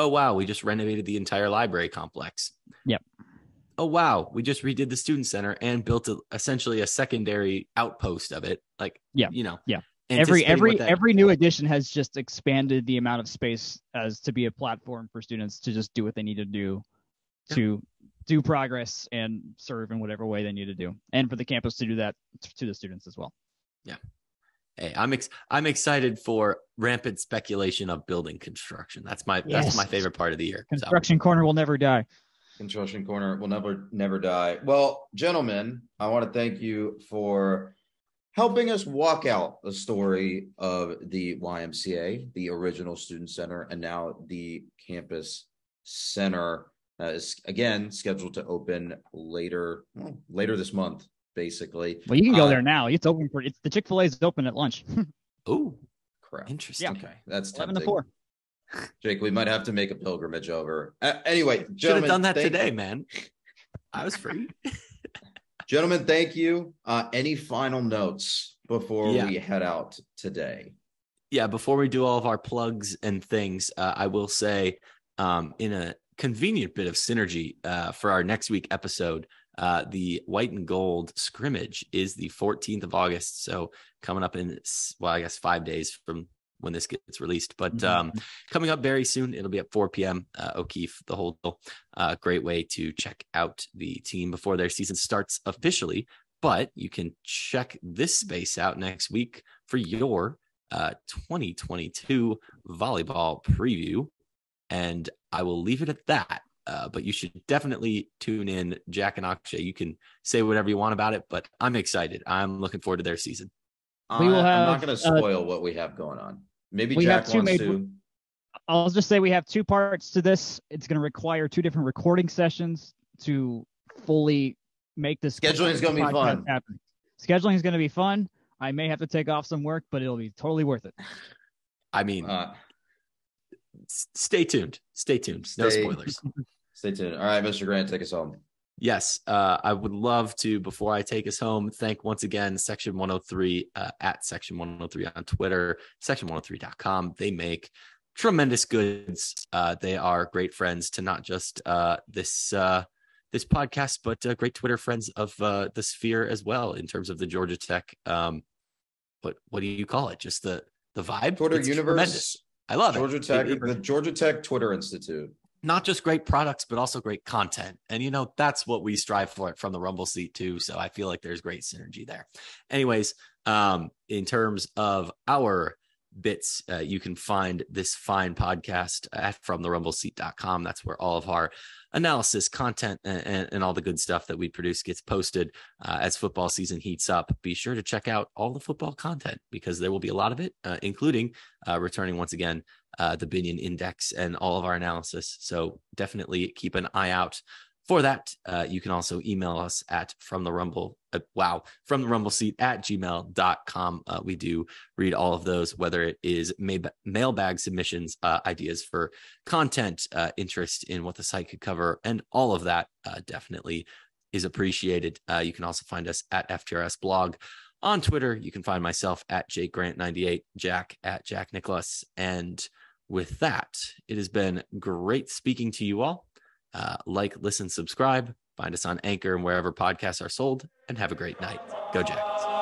Oh, wow, we just renovated the entire library complex. Yep. Oh, wow, we just redid the student center and built a, essentially a secondary outpost of it. Like, yeah, you know. Yeah. Every every that- every new addition has just expanded the amount of space as to be a platform for students to just do what they need to do yeah. to do progress and serve in whatever way they need to do. And for the campus to do that to the students as well. Yeah. Hey, I'm ex- I'm excited for rampant speculation of building construction. That's my yes. that's my favorite part of the year. Construction so. corner will never die. Construction corner will never never die. Well, gentlemen, I want to thank you for helping us walk out the story of the Y M C A, the original student center, and now the campus center uh, is again scheduled to open later well, later this month. Basically, well, you can go uh, there now. It's open for it's the Chick-fil-A is open at lunch. Oh, crap! Interesting. Yeah. Okay, that's eleven tempting. to four. Jake, we might have to make a pilgrimage over. Uh, anyway, should have done that today, you. man. I was free. Gentlemen, thank you. Uh, any final notes before yeah. we head out today? Yeah, before we do all of our plugs and things, uh, I will say, um, in a convenient bit of synergy uh, for our next week episode. Uh, the white and gold scrimmage is the fourteenth of August. So coming up in, well, I guess five days from when this gets released, but mm-hmm. um, coming up very soon, it'll be at four p.m. Uh, O'Keefe, the whole deal. Uh, great way to check out the team before their season starts officially, but you can check this space out next week for your uh, twenty twenty-two volleyball preview. And I will leave it at that. Uh, but you should definitely tune in. Jack and Akshay, you can say whatever you want about it, but I'm excited. I'm looking forward to their season. We will have, I'm not going to spoil uh, what we have going on. Maybe Jack wants made, to. I'll just say we have two parts to this. It's going to require two different recording sessions to fully make this. Scheduling is going to be fun. Happen. Scheduling is going to be fun. I may have to take off some work, but it'll be totally worth it. I mean, uh, stay tuned. Stay tuned. Stay. No spoilers. Stay tuned. All right, Mister Grant, take us home. Yes, uh, I would love to, before I take us home, thank once again Section one oh three uh, at Section one oh three on Twitter, section one oh three dot com. They make tremendous goods. Uh, they are great friends to not just uh, this uh, this podcast, but uh, great Twitter friends of uh, the sphere as well in terms of the Georgia Tech. Um, but what do you call it? Just the the vibe? Twitter it's universe. Tremendous. I love Georgia it. Tech, it, it. The Georgia Tech Twitter Institute. Not just great products, but also great content. And, you know, that's what we strive for from the Rumble seat, too. So I feel like there's great synergy there. Anyways, um, in terms of our bits, uh, you can find this fine podcast at from the rumble seat dot com. That's where all of our analysis, content, and, and all the good stuff that we produce gets posted. Uh, as football season heats up, be sure to check out all the football content because there will be a lot of it, uh, including uh, returning once again Uh, the Binion Index and all of our analysis. So definitely keep an eye out for that. Uh, you can also email us at from the rumble, uh, wow, from the rumble seat at gmail dot com. Uh, we do read all of those, whether it is ma- mailbag submissions, uh, ideas for content, uh, interest in what the site could cover, and all of that uh, definitely is appreciated. Uh, you can also find us at F T R S blog. On Twitter, you can find myself at Jake Grant ninety-eight, Jack at Jack Nicholas. And with that, it has been great speaking to you all. Uh, like, listen, subscribe, find us on Anchor and wherever podcasts are sold, and have a great night. Go Jackets.